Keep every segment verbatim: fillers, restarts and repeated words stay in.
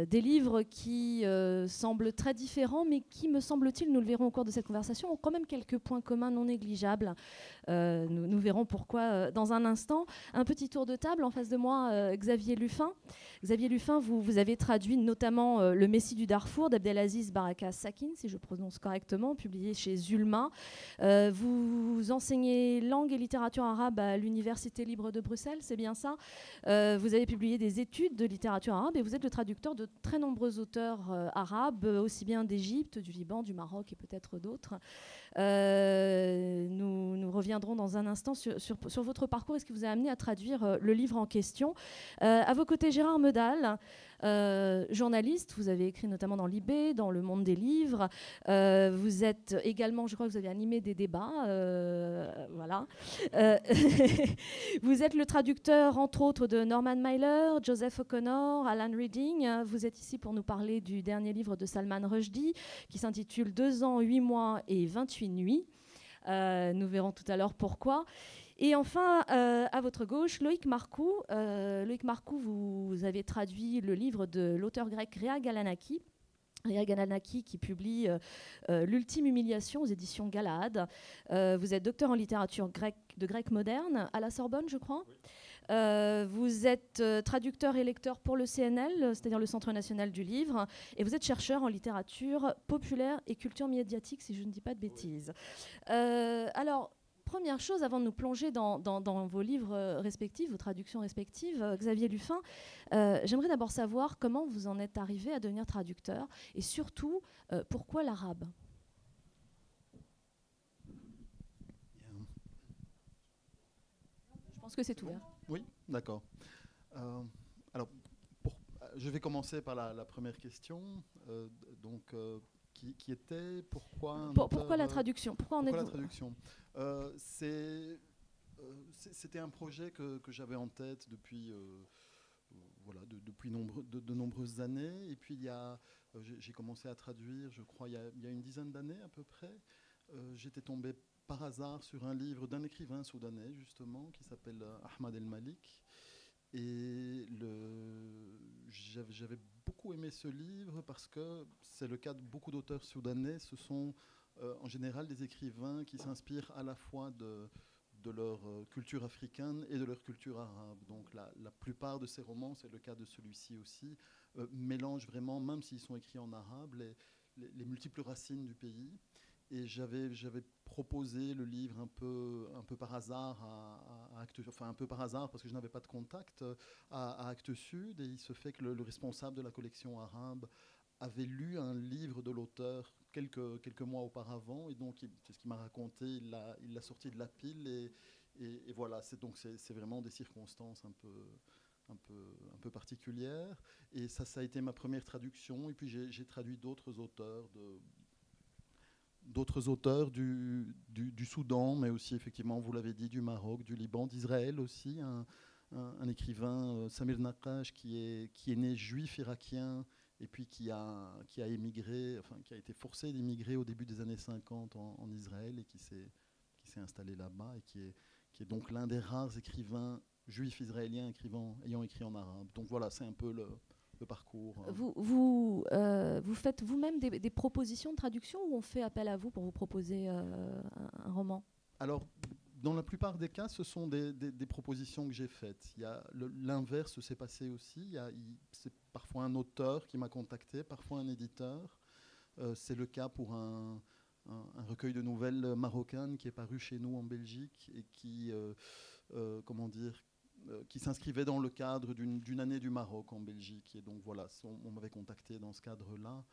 Euh, des livres qui euh, semblent très différents, mais qui, me semble-t-il, nous le verrons au cours de cette conversation, ont quand même quelques points communs non négligeables. Euh, nous, nous verrons pourquoi euh, dans un instant. Un petit tour de table, en face de moi, euh, Xavier Luffin. Xavier Luffin, vous, vous avez traduit notamment euh, Le Messie du Darfour d'Abdelaziz Baraka Sakin, si je prononce correctement, publié chez Zulma. Euh, vous, vous enseignez langue et littérature arabe à l'Université libre de Bruxelles, c'est bien ça. Euh, vous avez publié des études de littérature arabe et vous êtes le traducteur de très nombreux auteurs euh, arabes, aussi bien d'Égypte, du Liban, du Maroc et peut-être d'autres. Euh, nous, nous reviendrons dans un instant sur, sur, sur votre parcours et ce qui vous a amené à traduire euh, le livre en question. Euh, à vos côtés, Gérard Meudal, euh, journaliste, vous avez écrit notamment dans Libé, dans Le Monde des Livres. Euh, vous êtes également, je crois que vous avez animé des débats. Euh, voilà. Euh, vous êtes le traducteur, entre autres, de Norman Mailer, Joseph O'Connor, Alan Reading. Vous êtes ici pour nous parler du dernier livre de Salman Rushdie qui s'intitule « Deux ans, huit mois et vingt-huit nuits ». Euh, nous verrons tout à l'heure pourquoi. Et enfin, euh, à votre gauche, Loïc Marcou. Euh, Loïc Marcou, vous avez traduit le livre de l'auteur grec Rhéa Galanaki. Rhéa Galanaki qui publie euh, L'ultime humiliation aux éditions Galaade. Euh, vous êtes docteur en littérature grecque, de grec moderne à la Sorbonne, je crois. Oui. Euh, vous êtes euh, traducteur et lecteur pour le C N L, c'est-à-dire le Centre National du Livre, et vous êtes chercheur en littérature populaire et culture médiatique, si je ne dis pas de bêtises. Oui. Euh, alors, première chose, avant de nous plonger dans, dans, dans vos livres respectifs, vos traductions respectives, euh, Xavier Luffin, euh, j'aimerais d'abord savoir comment vous en êtes arrivé à devenir traducteur, et surtout, euh, pourquoi l'arabe ? Je pense que c'est ouvert. Oui, d'accord. Euh, alors, pour, je vais commencer par la, la première question, euh, donc, euh, qui, qui était pourquoi un pour, auteur, pourquoi la traduction Pourquoi en êtes-vous ? Pourquoi la traduction ? euh, c'est, euh, c'était un projet que, que j'avais en tête depuis, euh, voilà, de, depuis nombre, de, de nombreuses années, et puis il y a, euh, j'ai commencé à traduire, je crois, il y a, il y a une dizaine d'années à peu près. Euh, j'étais tombé par hasard sur un livre d'un écrivain soudanais, justement, qui s'appelle Ahmad El Malik. Et j'avais beaucoup aimé ce livre parce que c'est le cas de beaucoup d'auteurs soudanais. Ce sont euh, en général des écrivains qui s'inspirent à la fois de, de leur culture africaine et de leur culture arabe. Donc la, la plupart de ces romans, c'est le cas de celui-ci aussi, euh, mélangent vraiment, même s'ils sont écrits en arabe, les, les, les multiples racines du pays. Et j'avais proposé le livre un peu, un peu par hasard, à, à Actes, enfin un peu par hasard parce que je n'avais pas de contact, à, à Actes Sud. Et il se fait que le, le responsable de la collection arabe avait lu un livre de l'auteur quelques, quelques mois auparavant. Et donc, c'est ce qu'il m'a raconté, il l'a sorti de la pile. Et, et, et voilà, donc c'est vraiment des circonstances un peu... Un peu, un peu particulières. Et ça, ça a été ma première traduction. Et puis, j'ai traduit d'autres auteurs de... d'autres auteurs du, du, du Soudan, mais aussi, effectivement, vous l'avez dit, du Maroc, du Liban, d'Israël aussi. Un, un, un écrivain, euh, Samir Nakash, qui est, qui est né juif irakien et puis qui a, qui a émigré, enfin, qui a été forcé d'émigrer au début des années cinquante en, en Israël et qui s'est installé là-bas et qui est, qui est donc l'un des rares écrivains juifs israéliens écrivant, ayant écrit en arabe. Donc voilà, c'est un peu le... le parcours. Vous, vous, euh, vous faites vous-même des, des propositions de traduction ou on fait appel à vous pour vous proposer euh, un, un roman? Alors, dans la plupart des cas, ce sont des, des, des propositions que j'ai faites. L'inverse s'est passé aussi. C'est parfois un auteur qui m'a contacté, parfois un éditeur. Euh, C'est le cas pour un, un, un recueil de nouvelles marocaines qui est paru chez nous en Belgique et qui, euh, euh, comment dire, qui s'inscrivait dans le cadre d'une année du Maroc en Belgique. Et donc voilà, on, on m'avait contacté dans ce cadre-là.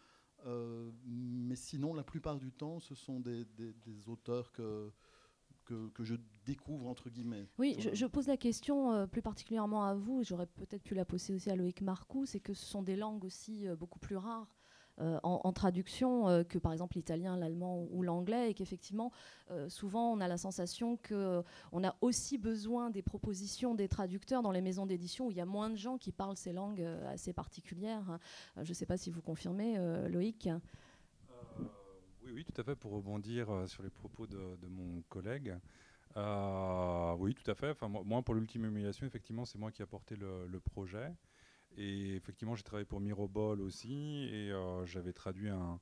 Euh, mais sinon, la plupart du temps, ce sont des, des, des auteurs que, que, que je découvre, entre guillemets. Oui, je, je pose la question euh, plus particulièrement à vous, j'aurais peut-être pu la poser aussi à Loïc Marcou, c'est que ce sont des langues aussi euh, beaucoup plus rares Euh, en, en traduction euh, que par exemple l'italien, l'allemand ou, ou l'anglais, et qu'effectivement euh, souvent on a la sensation qu'on euh, a aussi besoin des propositions des traducteurs dans les maisons d'édition où il y a moins de gens qui parlent ces langues euh, assez particulières. Euh, je ne sais pas si vous confirmez, euh, Loïc. euh, oui, oui, tout à fait, pour rebondir euh, sur les propos de, de mon collègue. Euh, oui, tout à fait. Enfin, moi, pour l'ultime humiliation, effectivement, c'est moi qui ai porté le, le projet. Et effectivement, j'ai travaillé pour Mirobol aussi, et euh, j'avais traduit un,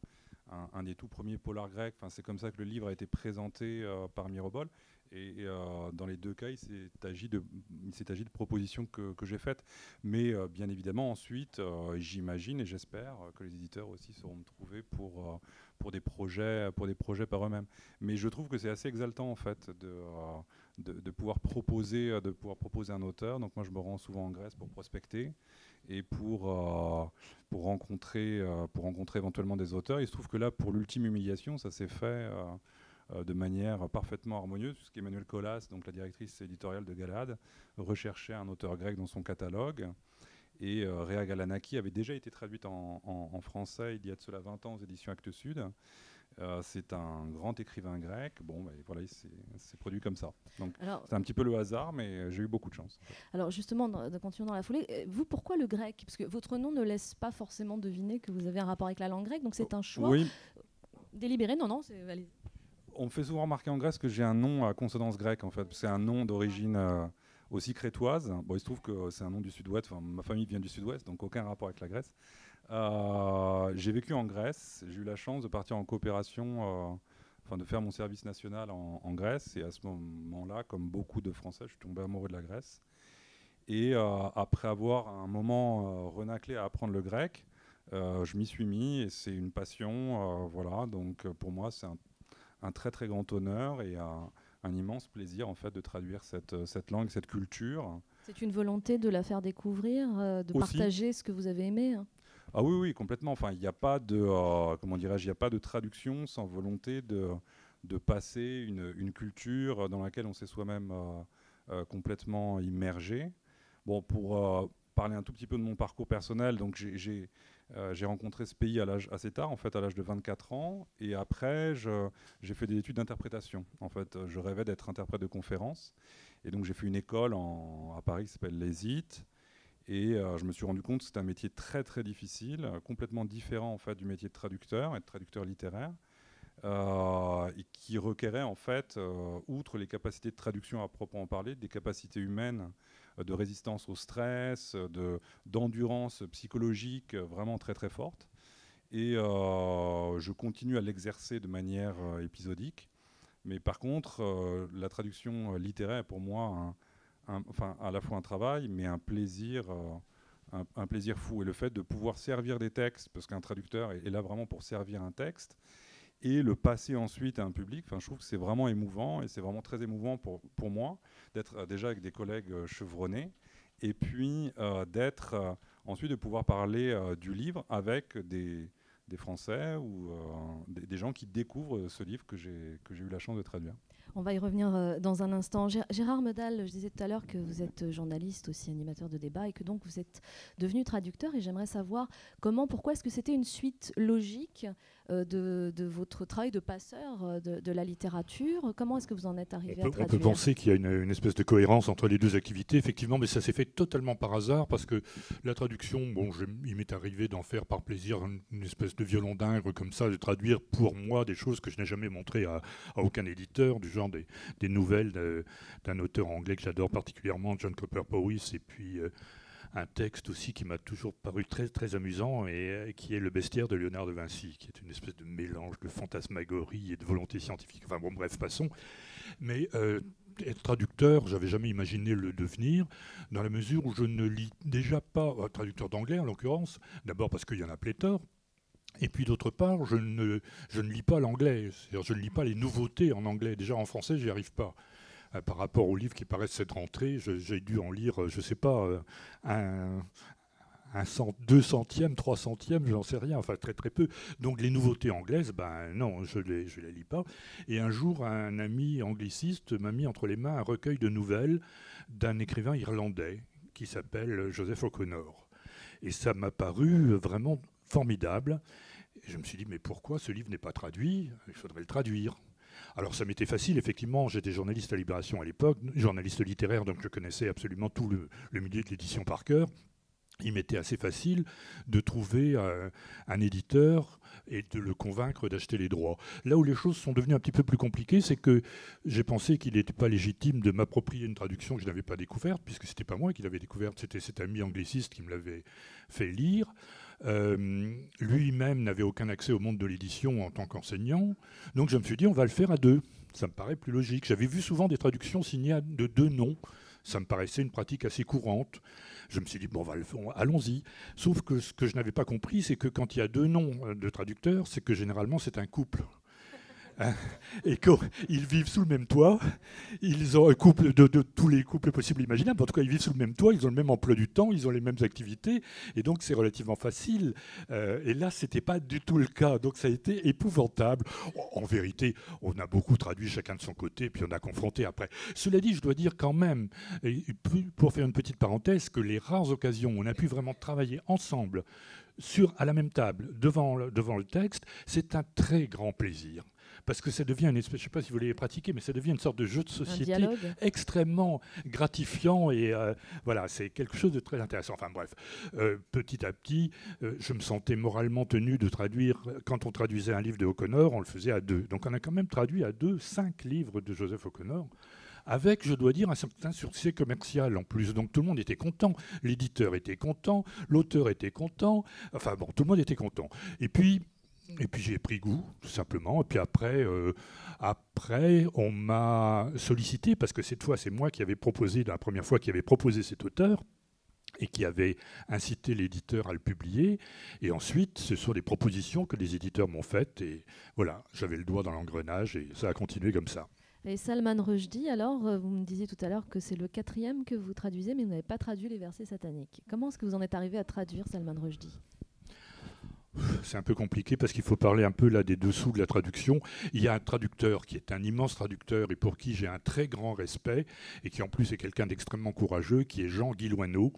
un, un des tout premiers polars grecs. Enfin, c'est comme ça que le livre a été présenté euh, par Mirobol. Et euh, dans les deux cas, il s'est agi de, il s'est agi de propositions que, que j'ai faites. Mais euh, bien évidemment, ensuite, euh, j'imagine et j'espère que les éditeurs aussi sauront me trouver pour, euh, pour, des, projets, pour des projets par eux-mêmes. Mais je trouve que c'est assez exaltant, en fait, de, euh, de, de, pouvoir proposer, de pouvoir proposer un auteur. Donc moi, je me rends souvent en Grèce pour prospecter et pour, euh, pour, rencontrer, euh, pour rencontrer éventuellement des auteurs. Il se trouve que là, pour l'ultime humiliation, ça s'est fait... Euh, de manière parfaitement harmonieuse, puisqu'Emmanuelle Collas, donc la directrice éditoriale de Galaade, recherchait un auteur grec dans son catalogue. Et euh, Rhéa Galanaki avait déjà été traduite en, en, en français il y a de cela vingt ans aux éditions Actes Sud. Euh, c'est un grand écrivain grec. Bon, ben, voilà, c'est produit comme ça. Donc, c'est un petit peu le hasard, mais j'ai eu beaucoup de chance. Alors, justement, dans, de continuer dans la foulée, vous, pourquoi le grec? Parce que votre nom ne laisse pas forcément deviner que vous avez un rapport avec la langue grecque, donc c'est un choix oui. délibéré. Non, non, c'est... On me fait souvent remarquer en Grèce que j'ai un nom à consonance grecque, en fait. C'est un nom d'origine euh, aussi crétoise. Bon, il se trouve que c'est un nom du sud-ouest. Enfin, ma famille vient du sud-ouest, donc aucun rapport avec la Grèce. Euh, j'ai vécu en Grèce. J'ai eu la chance de partir en coopération, euh, enfin, de faire mon service national en, en Grèce. Et à ce moment-là, comme beaucoup de Français, je suis tombé amoureux de la Grèce. Et euh, après avoir un moment euh, renaclé à apprendre le grec, euh, je m'y suis mis et c'est une passion. Euh, voilà, donc pour moi, c'est un un très très grand honneur et un, un immense plaisir en fait de traduire cette, cette langue, cette culture. C'est une volonté de la faire découvrir, euh, de Aussi. partager ce que vous avez aimé. Ah oui oui complètement. Enfin il n'y a pas de euh, comment dirais-je, il n'y a pas de traduction sans volonté de de passer une, une culture dans laquelle on s'est soi-même euh, euh, complètement immergé. Bon pour euh, parler un tout petit peu de mon parcours personnel, donc j'ai Euh, j'ai rencontré ce pays à l'âge assez tard, en fait, à l'âge de vingt-quatre ans. Et après, j'ai fait des études d'interprétation. En fait, je rêvais d'être interprète de conférences. Et donc, j'ai fait une école en, à Paris qui s'appelle l'Hésite. Et euh, je me suis rendu compte que c'était un métier très, très difficile, euh, complètement différent, en fait, du métier de traducteur et de traducteur littéraire, euh, et qui requérait, en fait, euh, outre les capacités de traduction à proprement parler, des capacités humaines de résistance au stress, de, d'endurance psychologique vraiment très très forte. Et euh, je continue à l'exercer de manière euh, épisodique. Mais par contre, euh, la traduction littéraire est pour moi un, un, enfin, à la fois un travail, mais un plaisir, euh, un, un plaisir fou. Et le fait de pouvoir servir des textes, parce qu'un traducteur est, est là vraiment pour servir un texte, et le passer ensuite à un public, enfin, je trouve que c'est vraiment émouvant, et c'est vraiment très émouvant pour, pour moi, d'être déjà avec des collègues euh, chevronnés, et puis euh, d'être, euh, ensuite de pouvoir parler euh, du livre avec des, des Français ou euh, des, des gens qui découvrent ce livre que j'ai que j'ai eu la chance de traduire. On va y revenir euh, dans un instant. Gér Gérard Meudal, je disais tout à l'heure que vous êtes journaliste, aussi animateur de débat, et que donc vous êtes devenu traducteur, et j'aimerais savoir comment, pourquoi est-ce que c'était une suite logique De, de votre travail de passeur de, de la littérature? Comment est-ce que vous en êtes arrivé on peut, à traduire? On peut penser qu'il y a une, une espèce de cohérence entre les deux activités, effectivement, mais ça s'est fait totalement par hasard, parce que la traduction, bon, je, il m'est arrivé d'en faire par plaisir une, une espèce de violon d'ingres comme ça, de traduire pour moi des choses que je n'ai jamais montrées à, à aucun éditeur, du genre des, des nouvelles d'un auteur anglais que j'adore particulièrement, John Cooper Powys, et puis... Euh, un texte aussi qui m'a toujours paru très, très amusant et qui est Le bestiaire de Léonard de Vinci, qui est une espèce de mélange de fantasmagorie et de volonté scientifique. Enfin bon, bref, passons. Mais euh, être traducteur, j'avais jamais imaginé le devenir, dans la mesure où je ne lis déjà pas, euh, traducteur d'anglais en l'occurrence, d'abord parce qu'il y en a pléthore, et puis d'autre part, je ne, je ne lis pas l'anglais, c'est-à-dire je ne lis pas les nouveautés en anglais. Déjà en français, j'y arrive pas. Par rapport aux livres qui paraissent cette rentrée, j'ai dû en lire, je ne sais pas, un, un cent, deux centièmes, trois centièmes, j'en sais rien, enfin très très peu. Donc les nouveautés anglaises, ben non, je les, je les lis pas. Et un jour, un ami angliciste m'a mis entre les mains un recueil de nouvelles d'un écrivain irlandais qui s'appelle Joseph O'Connor. Et ça m'a paru vraiment formidable. Et je me suis dit, mais pourquoi ce livre n'est pas traduit? Il faudrait le traduire. Alors ça m'était facile, effectivement, j'étais journaliste à Libération à l'époque, journaliste littéraire, donc je connaissais absolument tout le, le milieu de l'édition par cœur. il m'était assez facile de trouver un, un éditeur et de le convaincre d'acheter les droits. Là où les choses sont devenues un petit peu plus compliquées, c'est que j'ai pensé qu'il n'était pas légitime de m'approprier une traduction que je n'avais pas découverte, puisque ce n'était pas moi qui l'avais découverte, c'était cet ami angliciste qui me l'avait fait lire. Euh, lui-même n'avait aucun accès au monde de l'édition en tant qu'enseignant. Donc je me suis dit, on va le faire à deux. Ça me paraît plus logique. J'avais vu souvent des traductions signées de deux noms. Ça me paraissait une pratique assez courante. Je me suis dit, bon, va le faire, allons-y. Sauf que ce que je n'avais pas compris, c'est que quand il y a deux noms de traducteurs, c'est que généralement, c'est un couple. Et qu'ils vivent sous le même toit. Ils ont un couple de, de tous les couples possibles imaginables. En tout cas, ils vivent sous le même toit, ils ont le même emploi du temps, ils ont les mêmes activités. Et donc, c'est relativement facile. Euh, et là, ce n'était pas du tout le cas. Donc, ça a été épouvantable. En vérité, on a beaucoup traduit chacun de son côté, puis on a confronté après. Cela dit, je dois dire quand même, pour faire une petite parenthèse, que les rares occasions où on a pu vraiment travailler ensemble, sur, à la même table, devant, devant le texte, c'est un très grand plaisir. Parce que ça devient une espèce, je ne sais pas si vous l'avez pratiqué, mais ça devient une sorte de jeu de société extrêmement gratifiant et euh, voilà, c'est quelque chose de très intéressant. Enfin bref, euh, petit à petit, euh, je me sentais moralement tenu de traduire. Quand on traduisait un livre de O'Connor, on le faisait à deux. Donc on a quand même traduit à deux, cinq livres de Joseph O'Connor, avec, je dois dire, un certain succès commercial en plus. Donc tout le monde était content. L'éditeur était content, l'auteur était content. Enfin bon, tout le monde était content. Et puis... Et puis j'ai pris goût, tout simplement. Et puis après, euh, après on m'a sollicité, parce que cette fois, c'est moi qui avais proposé, la première fois qui avait proposé cet auteur, et qui avait incité l'éditeur à le publier. Et ensuite, ce sont des propositions que les éditeurs m'ont faites. Et voilà, j'avais le doigt dans l'engrenage, et ça a continué comme ça. Et Salman Rushdie, alors, vous me disiez tout à l'heure que c'est le quatrième que vous traduisez, mais vous n'avez pas traduit les versets sataniques. Comment est-ce que vous en êtes arrivé à traduire Salman Rushdie ? C'est un peu compliqué parce qu'il faut parler un peu là des dessous de la traduction. Il y a un traducteur qui est un immense traducteur et pour qui j'ai un très grand respect et qui en plus est quelqu'un d'extrêmement courageux, qui est Jean Guiloineau,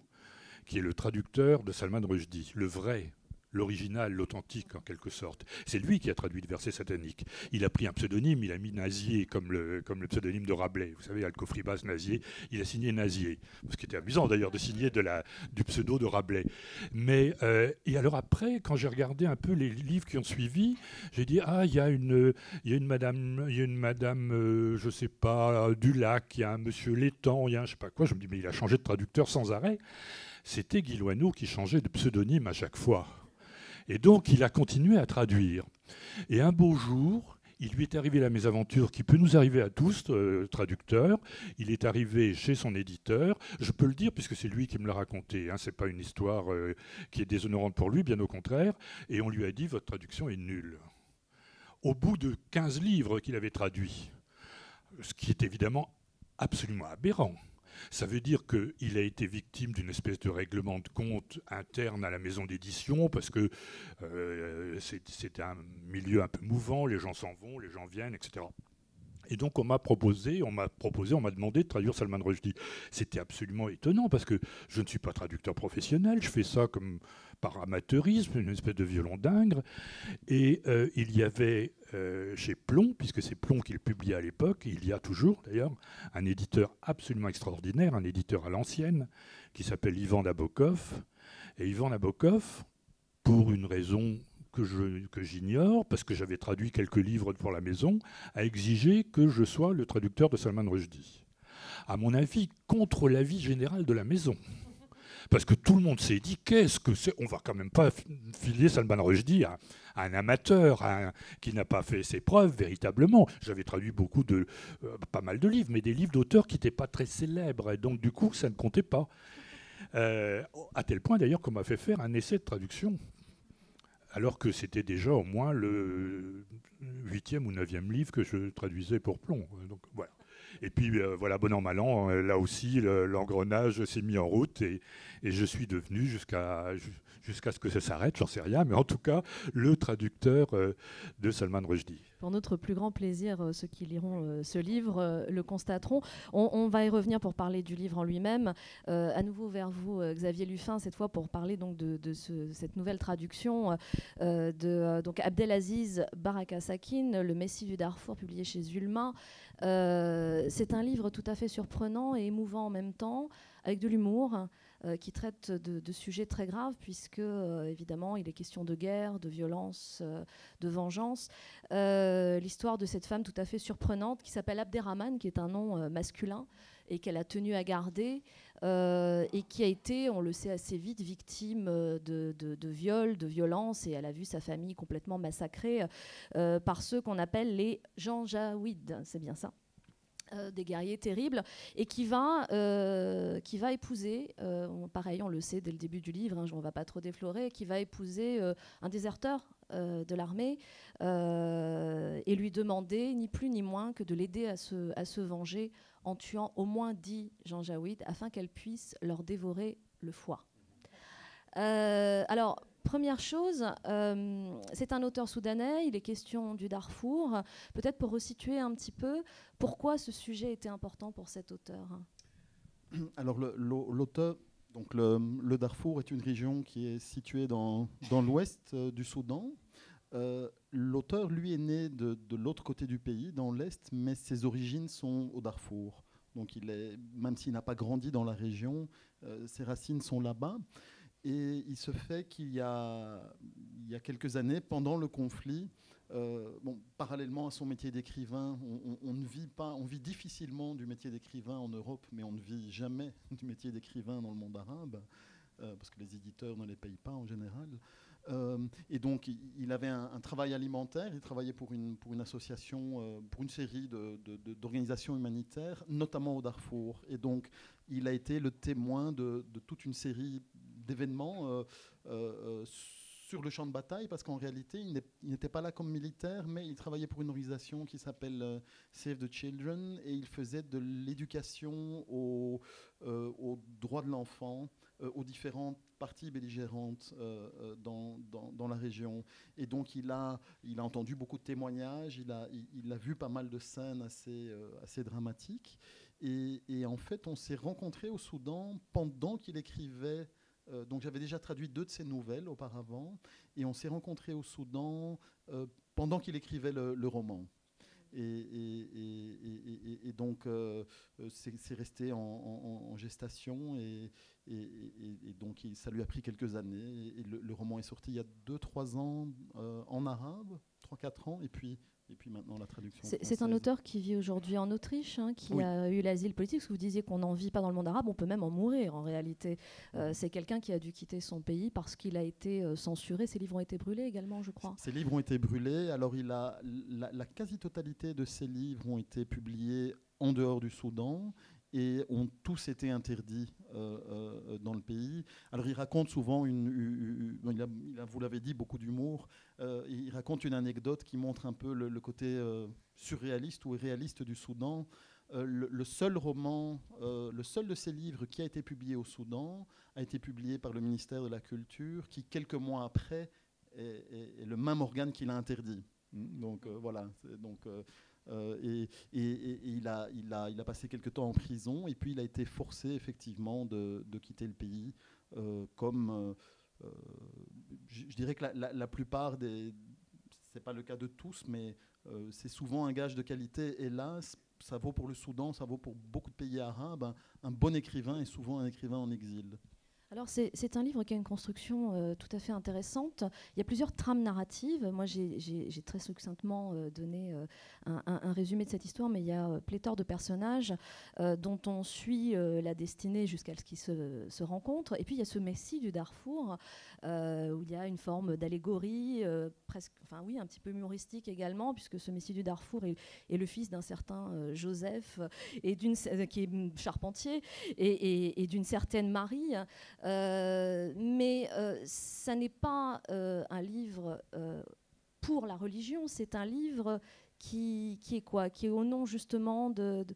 qui est le traducteur de Salman Rushdie, le vrai, l'original, l'authentique en quelque sorte. C'est lui qui a traduit le verset satanique. Il a pris un pseudonyme, il a mis Nazier comme le, comme le pseudonyme de Rabelais. Vous savez, Alcofribas, Nazier, il a signé Nazier. Ce qui était amusant d'ailleurs de signer de la, du pseudo de Rabelais. Mais, euh, et alors après, quand j'ai regardé un peu les livres qui ont suivi, j'ai dit, ah, il y, y a une madame, il y a une madame euh, je ne sais pas, Dulac, il y a un monsieur Létang, il y a un je ne sais pas quoi. Je me dis, mais il a changé de traducteur sans arrêt. C'était Guiloineau qui changeait de pseudonyme à chaque fois. Et donc, il a continué à traduire. Et un beau jour, il lui est arrivé la mésaventure qui peut nous arriver à tous, euh, traducteurs. Il est arrivé chez son éditeur. Je peux le dire, puisque c'est lui qui me l'a raconté. Hein. Ce n'est pas une histoire euh, qui est déshonorante pour lui, bien au contraire. Et on lui a dit, votre traduction est nulle. Au bout de quinze livres qu'il avait traduits, ce qui est évidemment absolument aberrant. Ça veut dire qu'il a été victime d'une espèce de règlement de compte interne à la maison d'édition, parce que euh, c'est un milieu un peu mouvant, les gens s'en vont, les gens viennent, et cetera. Et donc on m'a proposé, on m'a proposé, on m'a demandé de traduire Salman Rushdie. C'était absolument étonnant, parce que je ne suis pas traducteur professionnel, je fais ça comme par amateurisme, une espèce de violon d'ingres. Et euh, il y avait euh, chez Plon, puisque c'est Plon qui le publiait à l'époque, il y a toujours d'ailleurs un éditeur absolument extraordinaire, un éditeur à l'ancienne, qui s'appelle Yvan Nabokov. Et Yvan Nabokov, pour une raison que j'ignore, parce que j'avais traduit quelques livres pour la maison, a exigé que je sois le traducteur de Salman Rushdie. À mon avis, contre l'avis général de la maison. Parce que tout le monde s'est dit, qu'est-ce que c'est ? On ne va quand même pas filer Salman Rushdie à un amateur à un, qui n'a pas fait ses preuves véritablement. J'avais traduit beaucoup de, euh, pas mal de livres, mais des livres d'auteurs qui n'étaient pas très célèbres. Et donc, du coup, ça ne comptait pas. Euh, à tel point, d'ailleurs, qu'on m'a fait faire un essai de traduction. Alors que c'était déjà au moins le huitième ou neuvième livre que je traduisais pour Plon. Donc, voilà. Et puis, euh, voilà, bon an, mal an, euh, là aussi, l'engrenage le, s'est mis en route et, et je suis devenu, jusqu'à jusqu'à ce que ça s'arrête, j'en sais rien, mais en tout cas, le traducteur euh, de Salman Rushdie. Pour notre plus grand plaisir, euh, ceux qui liront euh, ce livre euh, le constateront. On, on va y revenir pour parler du livre en lui-même. Euh, à nouveau vers vous, euh, Xavier Luffin, cette fois pour parler donc de, de ce, cette nouvelle traduction euh, de euh, donc Abdelaziz Baraka Sakin, Le Messie du Darfour, publié chez Zulma. Euh, C'est un livre tout à fait surprenant et émouvant en même temps, avec de l'humour, euh, qui traite de, de sujets très graves, puisque, euh, évidemment, il est question de guerre, de violence, euh, de vengeance. Euh, l'histoire de cette femme tout à fait surprenante, qui s'appelle Abderrahmane, qui est un nom euh, masculin, et qu'elle a tenu à garder, euh, et qui a été, on le sait assez vite, victime de, de, de viols, de violences, et elle a vu sa famille complètement massacrée euh, par ceux qu'on appelle les Janjaouides, c'est bien ça, euh, des guerriers terribles, et qui va, euh, qui va épouser, euh, pareil, on le sait dès le début du livre, hein, on ne va pas trop déflorer, qui va épouser euh, un déserteur euh, de l'armée, euh, et lui demander, ni plus ni moins, que de l'aider à se, à se venger en tuant au moins dix Janjaouides afin qu'elle puisse leur dévorer le foie. Euh, alors, première chose, euh, c'est un auteur soudanais, il est question du Darfour. Peut-être pour resituer un petit peu, pourquoi ce sujet était important pour cet auteur? Alors, l'auteur, donc le, le Darfour est une région qui est située dans, dans l'ouest euh, du Soudan. Euh, L'auteur, lui, est né de, de l'autre côté du pays, dans l'Est, mais ses origines sont au Darfour. Donc, il est, même s'il n'a pas grandi dans la région, euh, ses racines sont là-bas. Et il se fait qu'il y a, il y a quelques années, pendant le conflit, euh, bon, parallèlement à son métier d'écrivain, on, on, on ne vit pas, on vit difficilement du métier d'écrivain en Europe, mais on ne vit jamais du métier d'écrivain dans le monde arabe, euh, parce que les éditeurs ne les payent pas en général. Et donc, il avait un, un travail alimentaire, il travaillait pour une, pour une association, euh, pour une série de, de, de, d'organisations humanitaires, notamment au Darfour. Et donc, il a été le témoin de, de toute une série d'événements euh, euh, sur le champ de bataille, parce qu'en réalité, il n'était pas là comme militaire, mais il travaillait pour une organisation qui s'appelle euh, Save the Children, et il faisait de l'éducation aux, euh, aux droits de l'enfant, euh, aux différentes parties belligérantes euh, dans, dans, dans la région. Et donc, il a, il a entendu beaucoup de témoignages, il a, il, il a vu pas mal de scènes assez, euh, assez dramatiques. Et, et en fait, on s'est rencontrés au Soudan pendant qu'il écrivait. Euh, donc, j'avais déjà traduit deux de ses nouvelles auparavant. Et on s'est rencontrés au Soudan euh, pendant qu'il écrivait le, le roman. Et, et, et, et, et donc, euh, c'est resté en, en, en gestation. Et... Et, et, et donc, il, ça lui a pris quelques années. Et, et le, le roman est sorti il y a deux trois ans euh, en arabe, trois quatre ans, et puis, et puis maintenant la traduction. C'est un auteur qui vit aujourd'hui en Autriche, hein, qui oui. a eu l'asile politique. Parce que vous disiez qu'on n'en vit pas dans le monde arabe, on peut même en mourir en réalité. Euh, C'est quelqu'un qui a dû quitter son pays parce qu'il a été euh, censuré. Ses livres ont été brûlés également, je crois. Ses livres ont été brûlés. Alors, il a, la, la quasi-totalité de ses livres ont été publiés en dehors du Soudan. Et ont tous été interdits euh, euh, dans le pays. Alors, il raconte souvent, une, une, une, il a, il a, vous l'avez dit, beaucoup d'humour. Euh, il raconte une anecdote qui montre un peu le, le côté euh, surréaliste ou réaliste du Soudan. Euh, le, le seul roman, euh, le seul de ses livres qui a été publié au Soudan a été publié par le ministère de la Culture, qui, quelques mois après, est, est, est le même organe qui l'a interdit. Donc, euh, voilà. Donc... Euh, Et, et, et il, a, il, a, il a passé quelque temps en prison, et puis il a été forcé effectivement de, de quitter le pays, euh, comme euh, je, je dirais que la, la, la plupart des, c'est pas le cas de tous, mais euh, c'est souvent un gage de qualité, hélas. Ça vaut pour le Soudan, ça vaut pour beaucoup de pays arabes. Un, un bon écrivain est souvent un écrivain en exil. Alors, c'est un livre qui a une construction euh, tout à fait intéressante. Il y a plusieurs trames narratives. Moi, j'ai très succinctement euh, donné euh, un, un, un résumé de cette histoire, mais il y a euh, pléthore de personnages euh, dont on suit euh, la destinée jusqu'à ce qu'ils se, se rencontrent. Et puis, il y a ce Messie du Darfour, euh, où il y a une forme d'allégorie, euh, presque, enfin oui, un petit peu humoristique également, puisque ce Messie du Darfour est, est le fils d'un certain euh, Joseph, et d'une, euh, qui est charpentier, et, et, et d'une certaine Marie. Euh, mais euh, ça n'est pas euh, un livre euh, pour la religion, c'est un livre qui, qui est quoi? Qui est au nom justement de, de...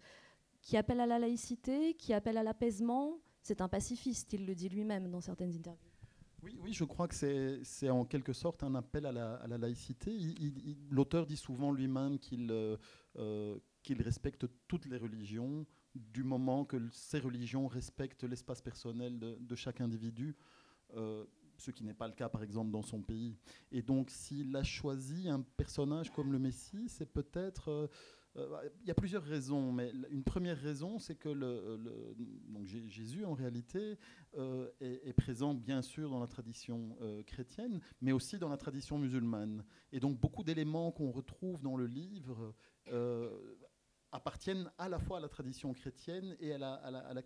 qui appelle à la laïcité, qui appelle à l'apaisement. C'est un pacifiste, il le dit lui-même dans certaines interviews. Oui, oui, je crois que c'est en quelque sorte un appel à la, à la laïcité. L'auteur dit souvent lui-même qu'il euh, qu'il respecte toutes les religions, du moment que ces religions respectent l'espace personnel de, de chaque individu, euh, ce qui n'est pas le cas, par exemple, dans son pays. Et donc, s'il a choisi un personnage comme le Messie, c'est peut-être euh, Euh, il y a plusieurs raisons, mais une première raison, c'est que le, le, donc Jésus, en réalité, euh, est, est présent, bien sûr, dans la tradition euh, chrétienne, mais aussi dans la tradition musulmane. Et donc, beaucoup d'éléments qu'on retrouve dans le livre euh, appartiennent à la fois à la tradition chrétienne et à la, à la, à la,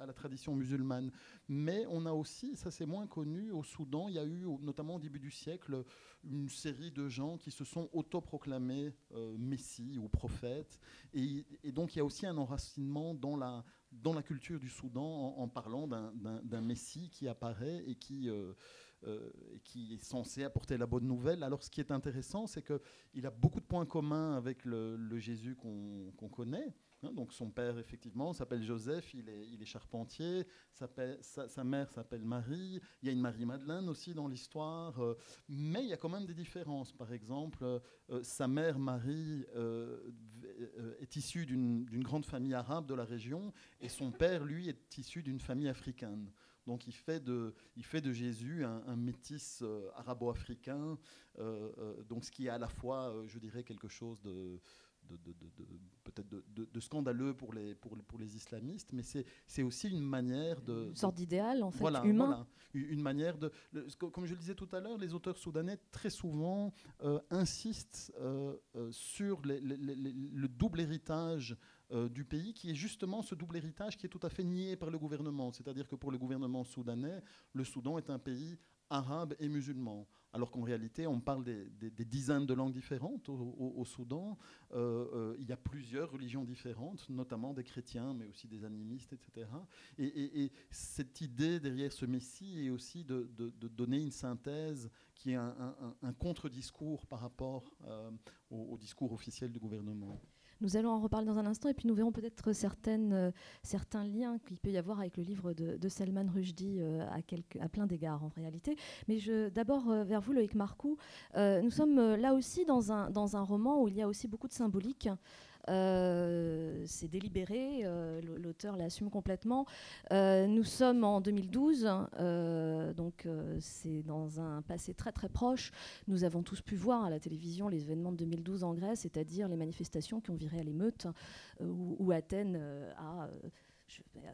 à la tradition musulmane. Mais on a aussi, ça c'est moins connu, au Soudan, il y a eu, notamment au début du siècle, une série de gens qui se sont autoproclamés euh, messie ou prophètes. Et, et donc il y a aussi un enracinement dans la, dans la culture du Soudan en, en parlant d'un messie qui apparaît et qui... Euh, Euh, qui est censé apporter la bonne nouvelle. Alors ce qui est intéressant, c'est qu'il a beaucoup de points communs avec le, le Jésus qu'on qu'on connaît. Hein, donc son père, effectivement, s'appelle Joseph, il est, il est charpentier, sa, sa, sa mère s'appelle Marie, il y a une Marie-Madeleine aussi dans l'histoire, euh, mais il y a quand même des différences. Par exemple, euh, sa mère Marie euh, est issue d'une grande famille arabe de la région, et son père, lui, est issu d'une famille africaine. Donc il fait de, il fait de Jésus un, un métis euh, arabo-africain, euh, euh, donc ce qui est à la fois, euh, je dirais, quelque chose de... de, de, de, de peut-être de, de, de scandaleux pour les, pour les, pour les islamistes, mais c'est aussi une manière de... Une sorte d'idéal, en fait, voilà, humain. Voilà, une manière de... Le, comme je le disais tout à l'heure, les auteurs soudanais, très souvent, euh, insistent euh, euh, sur les, les, les, les, le double héritage euh, du pays, qui est justement ce double héritage qui est tout à fait nié par le gouvernement. C'est-à-dire que pour le gouvernement soudanais, le Soudan est un pays arabe et musulman. Alors qu'en réalité, on parle des, des, des dizaines de langues différentes au, au, au Soudan. Euh, euh, il y a plusieurs religions différentes, notamment des chrétiens, mais aussi des animistes, et cetera. Et, et, et cette idée derrière ce Messie est aussi de, de, de donner une synthèse qui est un, un, un contre-discours par rapport euh, au, au discours officiel du gouvernement. Nous allons en reparler dans un instant et puis nous verrons peut-être euh, certains liens qu'il peut y avoir avec le livre de, de Salman Rushdie euh, à, quelques, à plein d'égards en réalité. Mais d'abord euh, vers vous, Loïc Marcou, euh, nous sommes euh, là aussi dans un, dans un roman où il y a aussi beaucoup de symbolique. Euh, c'est délibéré, euh, l'auteur l'assume complètement. Euh, nous sommes en deux mille douze, euh, donc euh, c'est dans un passé très très proche. Nous avons tous pu voir à la télévision les événements de deux mille douze en Grèce, c'est-à-dire les manifestations qui ont viré à l'émeute, euh, où, où Athènes euh, a... Euh,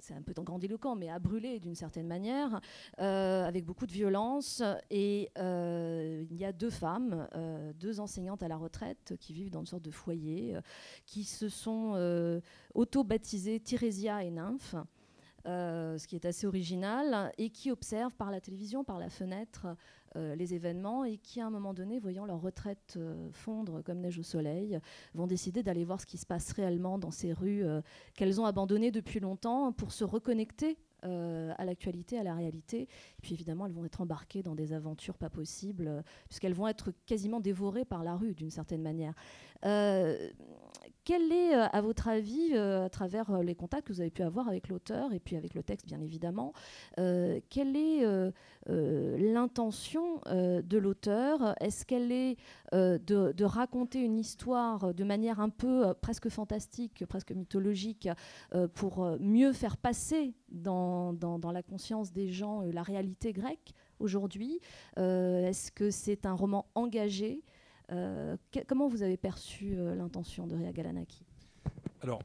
c'est un peu grandiloquent, mais à brûler d'une certaine manière, euh, avec beaucoup de violence. Et euh, il y a deux femmes, euh, deux enseignantes à la retraite, qui vivent dans une sorte de foyer, euh, qui se sont euh, auto-baptisées Tirésia et Nymphe, euh, ce qui est assez original, et qui observent par la télévision, par la fenêtre, euh, les événements, et qui, à un moment donné, voyant leur retraite euh, fondre comme neige au soleil, vont décider d'aller voir ce qui se passe réellement dans ces rues euh, qu'elles ont abandonnées depuis longtemps pour se reconnecter euh, à l'actualité, à la réalité. Et puis évidemment, elles vont être embarquées dans des aventures pas possibles, euh, puisqu'elles vont être quasiment dévorées par la rue, d'une certaine manière. Euh, Quel est, euh, à votre avis, euh, à travers euh, les contacts que vous avez pu avoir avec l'auteur et puis avec le texte, bien évidemment, euh, quelle est euh, euh, l'intention euh, de l'auteur? Est-ce qu'elle est euh, de, de raconter une histoire de manière un peu euh, presque fantastique, presque mythologique, euh, pour mieux faire passer dans, dans, dans la conscience des gens euh, la réalité grecque aujourd'hui? euh, Est-ce que c'est un roman engagé? Euh, que, comment vous avez perçu euh, l'intention de Rhéa Galanaki? Alors,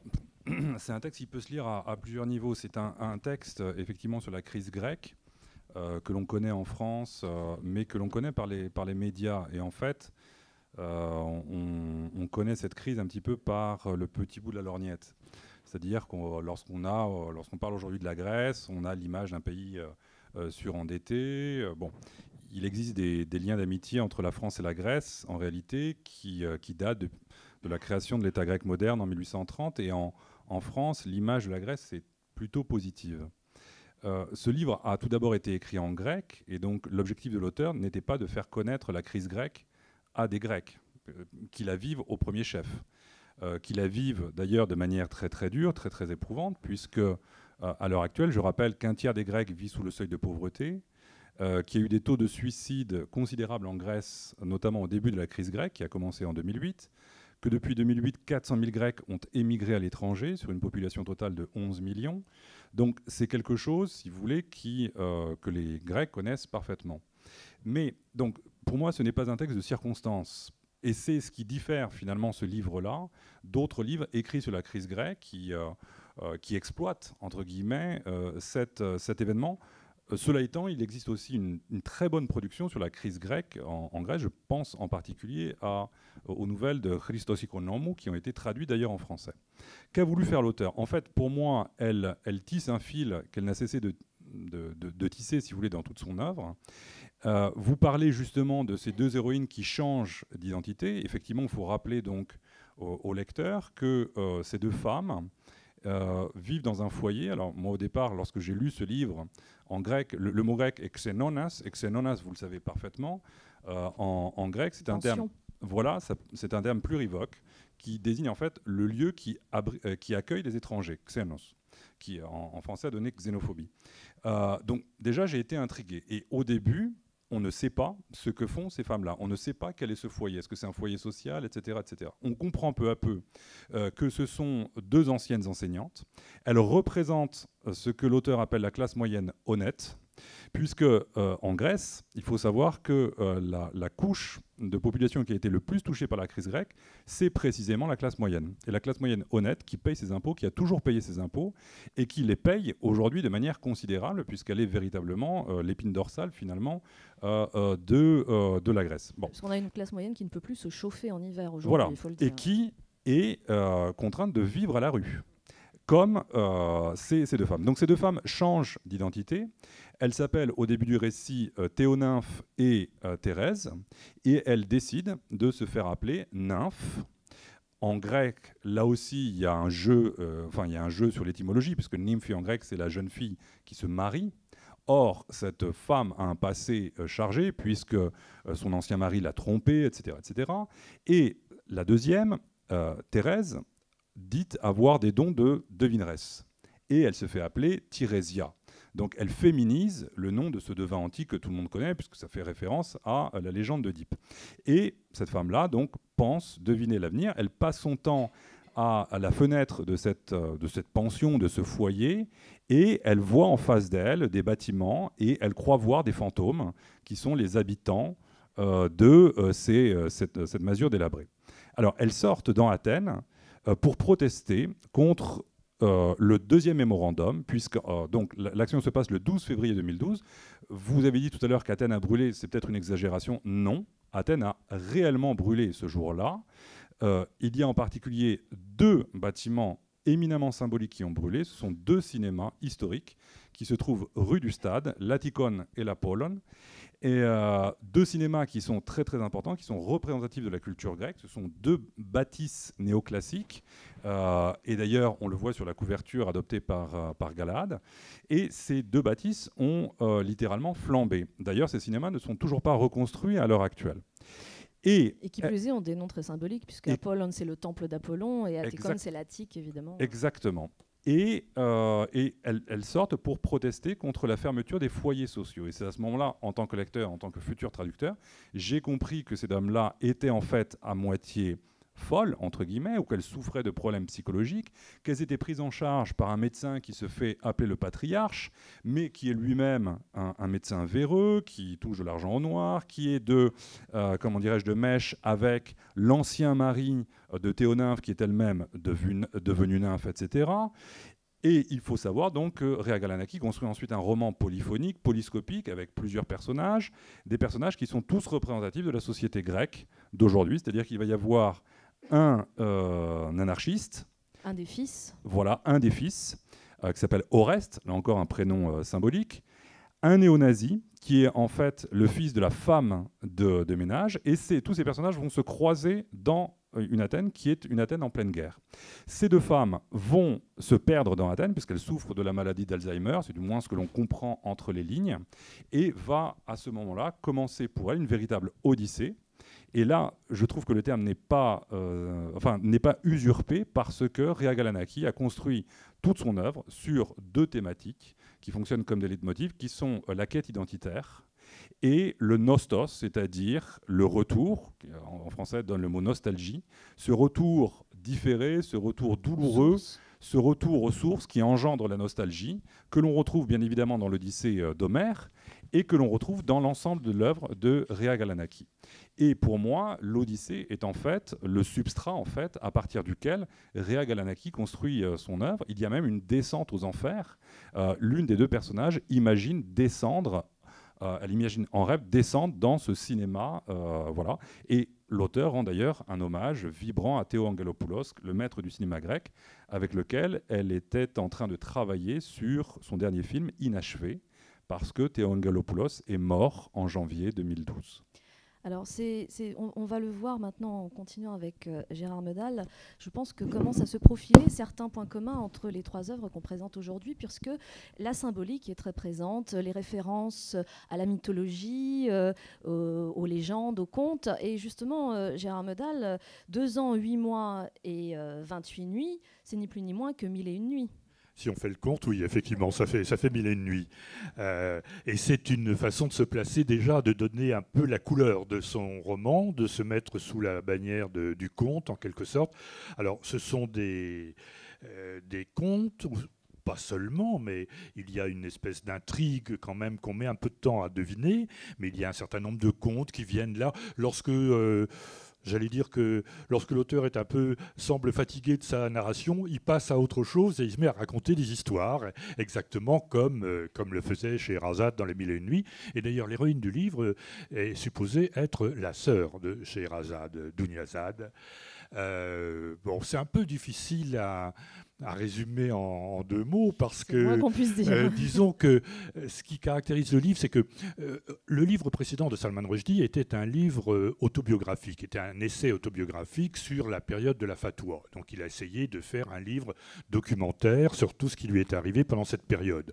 c'est un texte qui peut se lire à, à plusieurs niveaux. C'est un, un texte, euh, effectivement, sur la crise grecque, euh, que l'on connaît en France, euh, mais que l'on connaît par les, par les médias. Et en fait, euh, on, on connaît cette crise un petit peu par le petit bout de la lorgnette. C'est-à-dire qu'on, lorsqu'on a, lorsqu'on parle aujourd'hui de la Grèce, on a l'image d'un pays euh, surendetté. Euh, bon. Il existe des, des liens d'amitié entre la France et la Grèce, en réalité, qui, euh, qui datent de, de la création de l'État grec moderne en mille huit cent trente. Et en, en France, l'image de la Grèce est plutôt positive. Euh, ce livre a tout d'abord été écrit en grec. Et donc, l'objectif de l'auteur n'était pas de faire connaître la crise grecque à des Grecs, euh, qui la vivent au premier chef. Euh, qui la vivent d'ailleurs de manière très, très dure, très, très éprouvante, puisque, euh, à l'heure actuelle, je rappelle qu'un tiers des Grecs vit sous le seuil de pauvreté. Euh, qu'il y a eu des taux de suicide considérables en Grèce, notamment au début de la crise grecque, qui a commencé en deux mille huit, que depuis deux mille huit, quatre cent mille Grecs ont émigré à l'étranger, sur une population totale de onze millions. Donc c'est quelque chose, si vous voulez, qui, euh, que les Grecs connaissent parfaitement. Mais donc, pour moi, ce n'est pas un texte de circonstance. Et c'est ce qui diffère finalement ce livre-là d'autres livres écrits sur la crise grecque qui, euh, qui exploitent, entre guillemets, euh, cette, cet événement. Cela étant, il existe aussi une, une très bonne production sur la crise grecque en, en Grèce. Je pense en particulier à, aux nouvelles de Christosikonormo qui ont été traduites d'ailleurs en français. Qu'a voulu faire l'auteur? En fait, pour moi, elle, elle tisse un fil qu'elle n'a cessé de, de, de, de tisser, si vous voulez, dans toute son œuvre. Euh, vous parlez justement de ces deux héroïnes qui changent d'identité. Effectivement, il faut rappeler donc au, au lecteur que euh, ces deux femmes Euh, vivent dans un foyer. Alors moi au départ, lorsque j'ai lu ce livre en grec, le, le mot grec est xénonas, xénonas vous le savez parfaitement, euh, en, en grec c'est un terme, voilà, c'est un terme plurivoque qui désigne en fait le lieu qui, euh, qui accueille les étrangers, xénos, qui en, en français a donné xénophobie. Euh, donc déjà j'ai été intrigué et au début on ne sait pas ce que font ces femmes-là. On ne sait pas quel est ce foyer. Est-ce que c'est un foyer social, et cetera, et cetera. On comprend peu à peu euh, que ce sont deux anciennes enseignantes. Elles représentent ce que l'auteur appelle la classe moyenne honnête, puisque euh, en Grèce, il faut savoir que euh, la, la couche de population qui a été le plus touchée par la crise grecque, c'est précisément la classe moyenne. Et la classe moyenne honnête qui paye ses impôts, qui a toujours payé ses impôts, et qui les paye aujourd'hui de manière considérable, puisqu'elle est véritablement euh, l'épine dorsale, finalement, euh, euh, de, euh, de la Grèce. Bon. Parce qu'on a une classe moyenne qui ne peut plus se chauffer en hiver aujourd'hui, voilà. Il faut le dire. Et qui est euh, contrainte de vivre à la rue, comme euh, ces, ces deux femmes. Donc ces deux femmes changent d'identité. Elles s'appellent au début du récit euh, Théonymphe et euh, Thérèse, et elles décident de se faire appeler nymphes. En grec, là aussi, il y a un jeu, euh, enfin, il y a un jeu sur l'étymologie, puisque nymphée en grec, c'est la jeune fille qui se marie. Or, cette femme a un passé euh, chargé, puisque euh, son ancien mari l'a trompée, et cetera, et cetera. Et la deuxième, euh, Thérèse, dite avoir des dons de devineresse. Et elle se fait appeler Tirésia. Donc elle féminise le nom de ce devin antique que tout le monde connaît, puisque ça fait référence à la légende d'Oedipe. Et cette femme-là donc pense deviner l'avenir. Elle passe son temps à, à la fenêtre de cette, de cette pension, de ce foyer, et elle voit en face d'elle des bâtiments, et elle croit voir des fantômes qui sont les habitants euh, de euh, ces, euh, cette, cette masure délabrée. Alors elles sortent dans Athènes pour protester contre euh, le deuxième mémorandum, puisque euh, donc l'action se passe le douze février deux mille douze. Vous avez dit tout à l'heure qu'Athènes a brûlé, c'est peut-être une exagération. Non, Athènes a réellement brûlé ce jour-là. Euh, il y a en particulier deux bâtiments éminemment symboliques qui ont brûlé. Ce sont deux cinémas historiques qui se trouvent rue du Stade, l'Attikon et l'Apollon. Et euh, deux cinémas qui sont très très importants, qui sont représentatifs de la culture grecque. Ce sont deux bâtisses néoclassiques. Euh, et d'ailleurs, on le voit sur la couverture adoptée par, par Galaade. Et ces deux bâtisses ont euh, littéralement flambé. D'ailleurs, ces cinémas ne sont toujours pas reconstruits à l'heure actuelle. Et, et qui plus est, ont des noms très symboliques, puisque Apollon, c'est le temple d'Apollon, et Attikon, c'est l'Attique, évidemment. Exactement. Et, euh, et elles, elles sortent pour protester contre la fermeture des foyers sociaux. Et c'est à ce moment-là, en tant que lecteur, en tant que futur traducteur, j'ai compris que ces dames-là étaient en fait à moitié folles, entre guillemets, ou qu'elles souffraient de problèmes psychologiques, qu'elles étaient prises en charge par un médecin qui se fait appeler le patriarche, mais qui est lui-même un, un médecin véreux, qui touche de l'argent au noir, qui est de, euh, comment dirais-je, de mèche avec l'ancien mari de Théonymphe, qui est elle-même devenue, devenue nymphe, et cetera. Et il faut savoir donc que Rhéa Galanaki construit ensuite un roman polyphonique, polyscopique, avec plusieurs personnages, des personnages qui sont tous représentatifs de la société grecque d'aujourd'hui, c'est-à-dire qu'il va y avoir Un, euh, un anarchiste. Un des fils. Voilà, un des fils, euh, qui s'appelle Oreste, là encore un prénom euh, symbolique. Un néo-nazi, qui est en fait le fils de la femme de, de ménage. Et tous ces personnages vont se croiser dans une Athènes qui est une Athènes en pleine guerre. Ces deux femmes vont se perdre dans Athènes, puisqu'elles souffrent de la maladie d'Alzheimer, c'est du moins ce que l'on comprend entre les lignes, et va à ce moment-là commencer pour elles une véritable odyssée. Et là, je trouve que le terme n'est pas, euh, enfin, n'est pas usurpé parce que Rhéa Galanaki a construit toute son œuvre sur deux thématiques qui fonctionnent comme des leitmotivs, qui sont la quête identitaire et le nostos, c'est-à-dire le retour, qui en français donne le mot nostalgie, ce retour différé, ce retour douloureux, ce retour aux sources qui engendre la nostalgie, que l'on retrouve bien évidemment dans l'Odyssée d'Homère, et que l'on retrouve dans l'ensemble de l'œuvre de Rhéa Galanaki. Et pour moi, l'Odyssée est en fait le substrat en fait, à partir duquel Rhéa Galanaki construit euh, son œuvre. Il y a même une descente aux enfers. Euh, L'une des deux personnages imagine descendre, euh, elle imagine en rêve descendre dans ce cinéma. Euh, voilà. Et l'auteur rend d'ailleurs un hommage vibrant à Théo Angelopoulos, le maître du cinéma grec, avec lequel elle était en train de travailler sur son dernier film inachevé, parce que Théo Angelopoulos est mort en janvier deux mille douze. Alors, c'est, c'est, on, on va le voir maintenant en continuant avec euh, Gérard Meudal. Je pense que commencent à se profiler certains points communs entre les trois œuvres qu'on présente aujourd'hui, puisque la symbolique est très présente, les références à la mythologie, euh, aux, aux légendes, aux contes. Et justement, euh, Gérard Meudal, deux ans, huit mois et euh, vingt-huit nuits, c'est ni plus ni moins que mille et une nuits. Si on fait le compte, oui, effectivement, ça fait, ça fait mille et une nuits. Euh, et c'est une façon de se placer déjà, de donner un peu la couleur de son roman, de se mettre sous la bannière de, du conte, en quelque sorte. Alors, ce sont des, euh, des contes... Pas seulement, mais il y a une espèce d'intrigue quand même qu'on met un peu de temps à deviner, mais il y a un certain nombre de contes qui viennent là. Lorsque, euh, j'allais dire que lorsque l'auteur est un peu, semble fatigué de sa narration, il passe à autre chose et il se met à raconter des histoires, exactement comme, euh, comme le faisait Scheherazade dans Les Mille et une Nuits. Et d'ailleurs, l'héroïne du livre est supposée être la sœur de Scheherazade, d'Ouniazade. Euh, bon, c'est un peu difficile à, à résumer en, en deux mots parce que, qu'on puisse dire. Euh, disons que ce qui caractérise le livre, c'est que euh, le livre précédent de Salman Rushdie était un livre euh, autobiographique, était un essai autobiographique sur la période de la fatwa. Donc il a essayé de faire un livre documentaire sur tout ce qui lui est arrivé pendant cette période.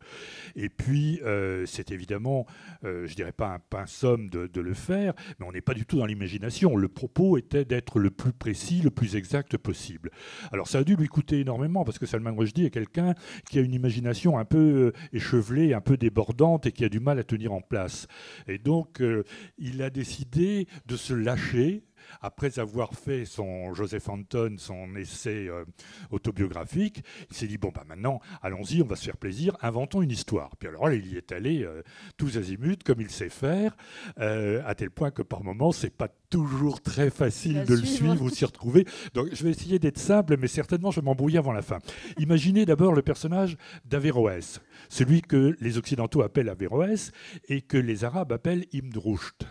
Et puis euh, c'est évidemment, euh, je dirais pas un pincum de, de le faire, mais on n'est pas du tout dans l'imagination. Le propos était d'être le plus précis, le plus exact possible. Alors ça a dû lui coûter énormément parce que Salman Rushdie est quelqu'un qui a une imagination un peu échevelée, un peu débordante et qui a du mal à tenir en place. Et donc, euh, il a décidé de se lâcher après avoir fait son Joseph Anton, son essai euh, autobiographique. Il s'est dit, bon, bah, maintenant, allons-y, on va se faire plaisir, inventons une histoire. Puis alors, il y est allé euh, tous azimuts, comme il sait faire, euh, à tel point que par moments, c'est pas toujours très facile de le suivre ou s'y retrouver. Donc, je vais essayer d'être simple, mais certainement, je vais m'embrouiller avant la fin. Imaginez d'abord le personnage d'Averroès, celui que les Occidentaux appellent Averroès et que les Arabes appellent Ibn Rushd.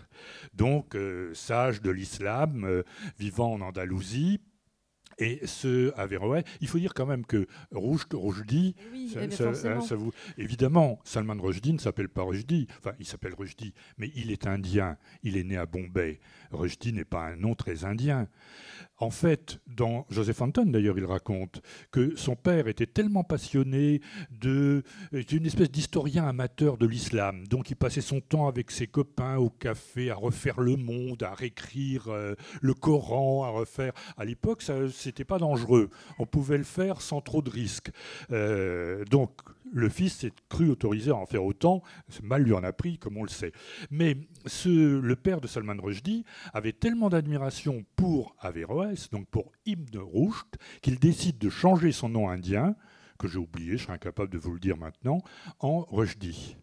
Donc, euh, sage de l'islam, euh, vivant en Andalousie. Et ce Averroès, il faut dire quand même que Rushd, Rushdie, oui, ça, ça, ça, ça vous... évidemment, Salman Rushdie ne s'appelle pas Rushdie, enfin il s'appelle Rushdie, mais il est indien, il est né à Bombay. Rushdie n'est pas un nom très indien. En fait, dans Joseph Anton, d'ailleurs, il raconte que son père était tellement passionné de, d'une espèce d'historien amateur de l'islam. Donc, il passait son temps avec ses copains au café à refaire le monde, à réécrire euh, le Coran, à refaire... À l'époque, ça, c'était pas dangereux. On pouvait le faire sans trop de risques. Euh, donc, le fils s'est cru autorisé à en faire autant. Mal lui en a pris, comme on le sait. Mais ce, le père de Salman Rushdie avait tellement d'admiration pour Averroès, donc pour Ibn Rushd, qu'il décide de changer son nom indien, que j'ai oublié, je serais incapable de vous le dire maintenant, en Rushdie.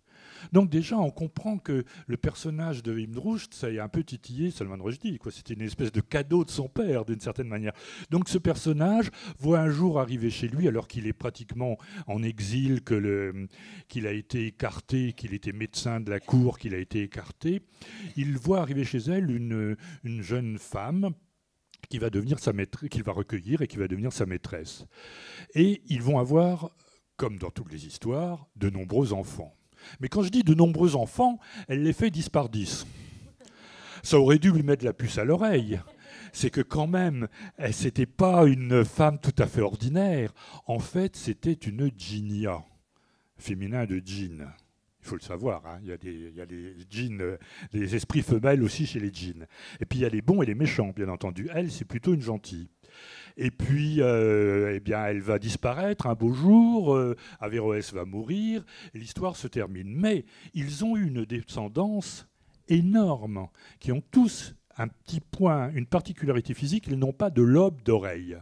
Donc déjà, on comprend que le personnage de Ibn Rushd, ça a un peu titillé Salman Rushdie, quoi. C'était une espèce de cadeau de son père, d'une certaine manière. Donc ce personnage voit un jour arriver chez lui, alors qu'il est pratiquement en exil, que le, qu'il a été écarté, qu'il était médecin de la cour, qu'il a été écarté. Il voit arriver chez elle une, une jeune femme, qui va devenir sa maîtresse, qu'il va recueillir et qui va devenir sa maîtresse. Et ils vont avoir, comme dans toutes les histoires, de nombreux enfants. Mais quand je dis de nombreux enfants, elle les fait dix par dix. Ça aurait dû lui mettre la puce à l'oreille. C'est que quand même, c'était pas une femme tout à fait ordinaire. En fait, c'était une djinnia, féminin de djinn. Il faut le savoir, hein. Il y a des, il y a des djinns, des esprits femelles aussi chez les djinns. Et puis il y a les bons et les méchants, bien entendu. Elle, c'est plutôt une gentille. Et puis, euh, eh bien, elle va disparaître un beau jour, euh, Averroès va mourir, l'histoire se termine. Mais ils ont eu une descendance énorme, qui ont tous un petit point, une particularité physique, ils n'ont pas de lobe d'oreille.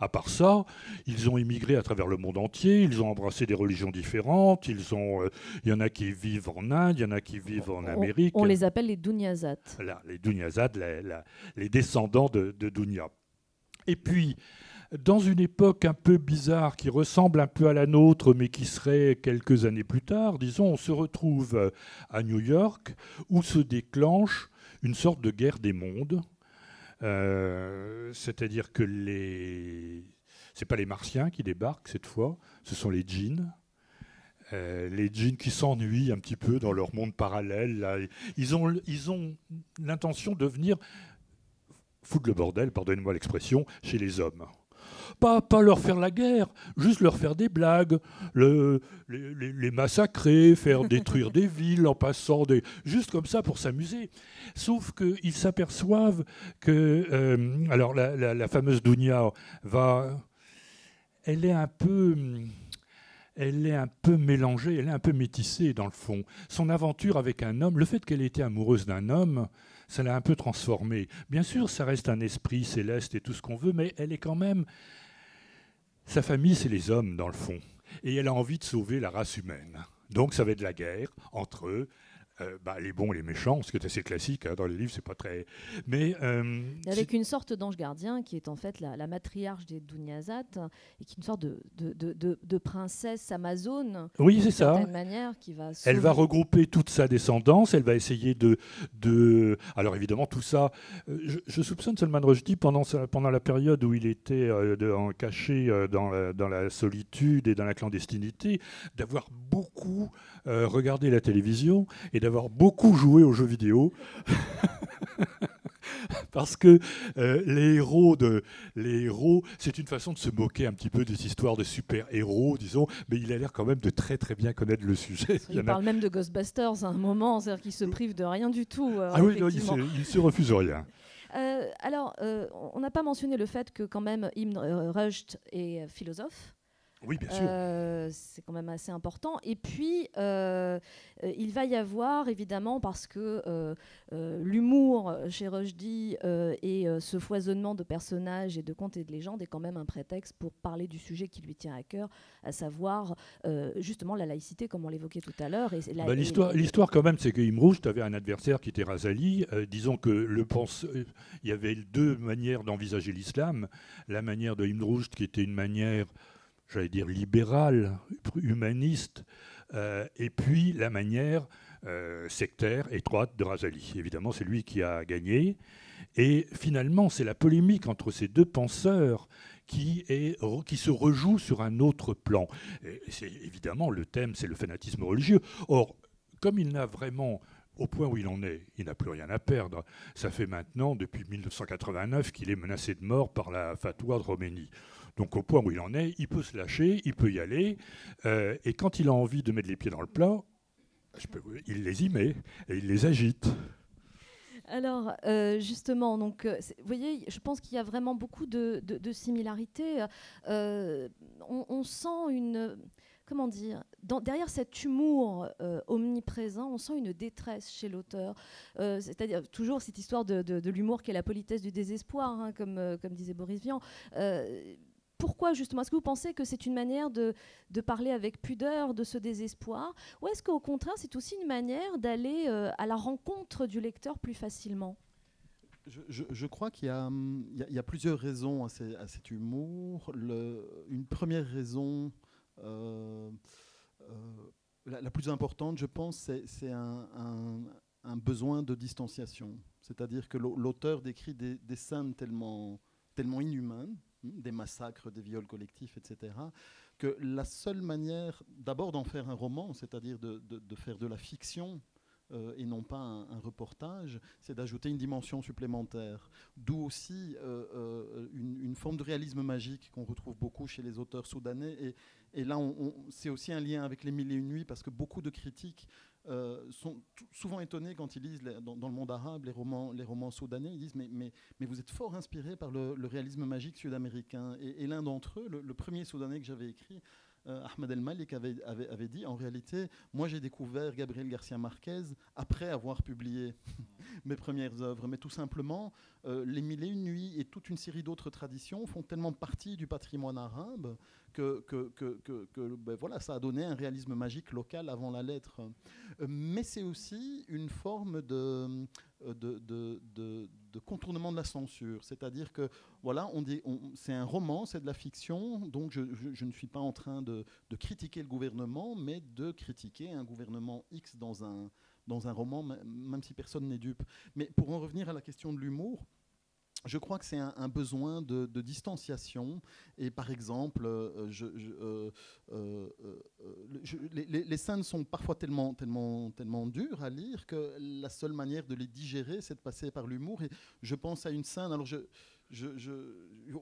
À part ça, ils ont immigré à travers le monde entier, ils ont embrassé des religions différentes, il euh, y en a qui vivent en Inde, il y en a qui vivent en Amérique. On, on les appelle les Dougnazats. Là, les Dougnazats, la, la, les descendants de, de Dounia. Et puis, dans une époque un peu bizarre qui ressemble un peu à la nôtre, mais qui serait quelques années plus tard, disons, on se retrouve à New York, où se déclenche une sorte de guerre des mondes. Euh, c'est-à-dire que les... c'est pas les martiens qui débarquent cette fois, ce sont les djinns. Euh, les djinns qui s'ennuient un petit peu dans leur monde parallèle. Là. Ils ont, ils ont l'intention de venir foutre le bordel, pardonnez-moi l'expression, chez les hommes. Pas, pas leur faire la guerre, juste leur faire des blagues, le, les, les massacrer, faire détruire des villes en passant, des, juste comme ça pour s'amuser. Sauf qu'ils s'aperçoivent que... Euh, alors la, la, la fameuse Dounia va... Elle est un peu... Elle est un peu mélangée, elle est un peu métissée dans le fond. Son aventure avec un homme, le fait qu'elle ait été amoureuse d'un homme, ça l'a un peu transformée. Bien sûr, ça reste un esprit céleste et tout ce qu'on veut, mais elle est quand même... Sa famille, c'est les hommes dans le fond. Et elle a envie de sauver la race humaine. Donc ça va être la guerre entre eux. Euh, bah, les bons et les méchants, ce qui est assez classique, hein, dans les livres, c'est pas très... Mais, euh, avec une sorte d'ange gardien qui est en fait la, la matriarche des Dougnazats et qui est une sorte de, de, de, de, de princesse amazone. Oui, c'est ça. D'une certaine manière, qui va sauver... Elle va regrouper toute sa descendance, elle va essayer de... de... Alors évidemment, tout ça... Je, je soupçonne Salman Rushdie pendant, sa, pendant la période où il était euh, de, en, caché euh, dans, la, dans la solitude et dans la clandestinité, d'avoir beaucoup euh, regardé la télévision et d'avoir beaucoup joué aux jeux vidéo, parce que euh, les héros, de, les héros, c'est une façon de se moquer un petit peu des histoires de super-héros, disons, mais il a l'air quand même de très très bien connaître le sujet. Il, il parle a... même de Ghostbusters à un moment, c'est-à-dire qu'il se prive de rien du tout. Euh, ah oui, non, il, se, il se refuse rien. Euh, alors, euh, on n'a pas mentionné le fait que quand même Ibn Rushd est philosophe. Oui, bien sûr. Euh, c'est quand même assez important. Et puis, euh, il va y avoir, évidemment, parce que euh, euh, l'humour chez Rushdie euh, et euh, ce foisonnement de personnages et de contes et de légendes est quand même un prétexte pour parler du sujet qui lui tient à cœur, à savoir euh, justement la laïcité, comme on l'évoquait tout à l'heure. Bah, l'histoire, l'histoire, quand même, c'est que Ibn Rushd avait un adversaire qui était Razali. Euh, disons que le pense... il y avait deux manières d'envisager l'islam. La manière de Ibn Rushd, qui était une manière... j'allais dire libéral, humaniste, euh, et puis la manière euh, sectaire, étroite de Razali. Évidemment, c'est lui qui a gagné. Et finalement, c'est la polémique entre ces deux penseurs qui, est, qui se rejoue sur un autre plan. Et c'est, évidemment, le thème, c'est le fanatisme religieux. Or, comme il n'a vraiment... Au point où il en est, il n'a plus rien à perdre. Ça fait maintenant, depuis mille neuf cent quatre-vingt-neuf, qu'il est menacé de mort par la fatwa de Khomeini. Donc au point où il en est, il peut se lâcher, il peut y aller. Euh, et quand il a envie de mettre les pieds dans le plat, je peux, il les y met et il les agite. Alors, euh, justement, donc, vous voyez, je pense qu'il y a vraiment beaucoup de, de, de similarités. Euh, on, on sent une... Comment dire, dans, derrière cet humour euh, omniprésent, on sent une détresse chez l'auteur. Euh, c'est-à-dire toujours cette histoire de, de, de l'humour qui est la politesse du désespoir, hein, comme, euh, comme disait Boris Vian. Euh, Pourquoi justement? Est-ce que vous pensez que c'est une manière de, de parler avec pudeur de ce désespoir? Ou est-ce qu'au contraire, c'est aussi une manière d'aller euh, à la rencontre du lecteur plus facilement? Je, je, je crois qu'il y a, hum, il y a, il y a plusieurs raisons à, ces, à cet humour. Le, une première raison... Euh, euh, la, la plus importante, je pense, c'est un, un, un besoin de distanciation. C'est-à-dire que l'auteur décrit des, des scènes tellement, tellement inhumaines, hein, des massacres, des viols collectifs, et cetera, que la seule manière d'abord d'en faire un roman, c'est-à-dire de, de, de faire de la fiction euh, et non pas un, un reportage, c'est d'ajouter une dimension supplémentaire. D'où aussi euh, euh, une, une forme de réalisme magique qu'on retrouve beaucoup chez les auteurs soudanais. Et, Et là, c'est aussi un lien avec les Mille et une nuits, parce que beaucoup de critiques euh, sont souvent étonnés quand ils lisent, les, dans, dans le monde arabe, les romans, les romans soudanais. Ils disent, mais, mais, mais vous êtes fort inspiré par le, le réalisme magique sud-américain. Et, et l'un d'entre eux, le, le premier soudanais que j'avais écrit, euh, Ahmad El Malik avait, avait, avait dit, en réalité, moi j'ai découvert Gabriel Garcia Marquez après avoir publié mes premières œuvres. Mais tout simplement, euh, les Mille et une nuits et toute une série d'autres traditions font tellement partie du patrimoine arabe que, que, que, que, que ben voilà, ça a donné un réalisme magique local avant la lettre. Euh, mais c'est aussi une forme de... De, de, de, de contournement de la censure, c'est-à-dire que voilà, on dit, on, c'est un roman, c'est de la fiction, donc je, je, je ne suis pas en train de, de critiquer le gouvernement, mais de critiquer un gouvernement X dans un, dans un roman, même si personne n'est dupe. Mais pour en revenir à la question de l'humour, je crois que c'est un, un besoin de, de distanciation, et par exemple, euh, je, je, euh, euh, euh, je, les, les scènes sont parfois tellement, tellement, tellement dures à lire que la seule manière de les digérer, c'est de passer par l'humour. Et je pense à une scène, alors je... Je, je,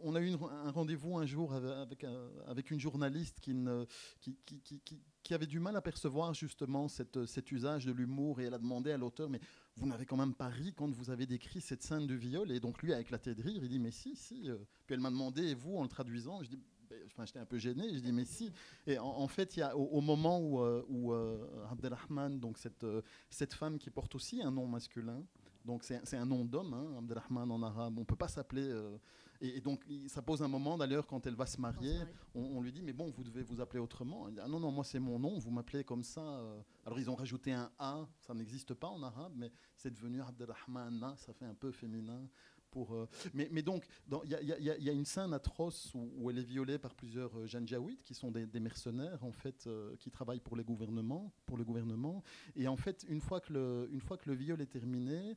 on a eu une, un rendez-vous un jour avec, avec une journaliste qui, ne, qui, qui, qui, qui avait du mal à percevoir justement cette, cet usage de l'humour, et elle a demandé à l'auteur, mais vous n'avez quand même pas ri quand vous avez décrit cette scène de viol? Et donc lui a éclaté de rire, il dit mais si, si. Puis elle m'a demandé, et vous, en le traduisant? Je dis, enfin, j'étais un peu gêné, je dis mais si. Et en, en fait, il y a, au, au moment où, où euh, Abdelrahman, donc cette, cette femme qui porte aussi un nom masculin, donc c'est un nom d'homme, hein, Abdelrahman en arabe, on ne peut pas s'appeler... Euh, et, et donc ça pose un moment, d'ailleurs, quand elle va se marier, on, on lui dit, mais bon, vous devez vous appeler autrement. Elle dit, ah non, non, moi c'est mon nom, vous m'appelez comme ça. Euh. Alors ils ont rajouté un A, ça n'existe pas en arabe, mais c'est devenu Abdelrahman, ça fait un peu féminin. Pour, euh, mais, mais donc, il y, y, y a une scène atroce où, où elle est violée par plusieurs euh, janjaouites, qui sont des, des mercenaires, en fait, euh, qui travaillent pour, les gouvernements, pour le gouvernement. Et en fait, une fois que le, une fois que le viol est terminé...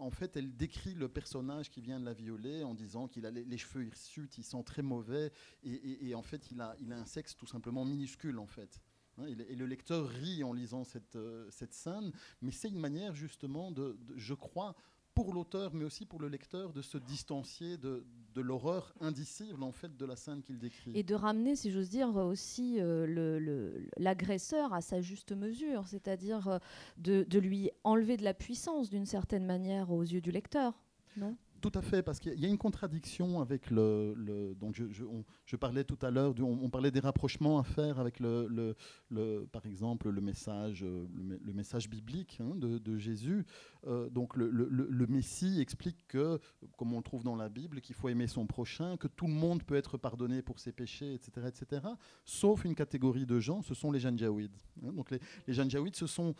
En fait, elle décrit le personnage qui vient de la violer en disant qu'il a les, les cheveux hirsutes, il sent très mauvais, et, et, et en fait, il a, il a un sexe tout simplement minuscule, en fait. Et le, et le lecteur rit en lisant cette, cette scène, mais c'est une manière justement, de, de, je crois, pour l'auteur, mais aussi pour le lecteur, de se distancier de, de l'horreur indicible, en fait, de la scène qu'il décrit. Et de ramener, si j'ose dire, aussi euh, l'agresseur à sa juste mesure, c'est-à-dire euh, de, de lui enlever de la puissance, d'une certaine manière, aux yeux du lecteur, non ? Tout à fait, parce qu'il y a une contradiction avec le... le donc je, je, on, je parlais tout à l'heure, on, on parlait des rapprochements à faire avec, le, le, le, par exemple, le message, le, le message biblique, hein, de, de Jésus. Euh, donc le, le, le Messie explique que, comme on le trouve dans la Bible, qu'il faut aimer son prochain, que tout le monde peut être pardonné pour ses péchés, et cetera, et cetera. Sauf une catégorie de gens, ce sont les janjaouides. Hein, donc les, les janjaouides, ce sont...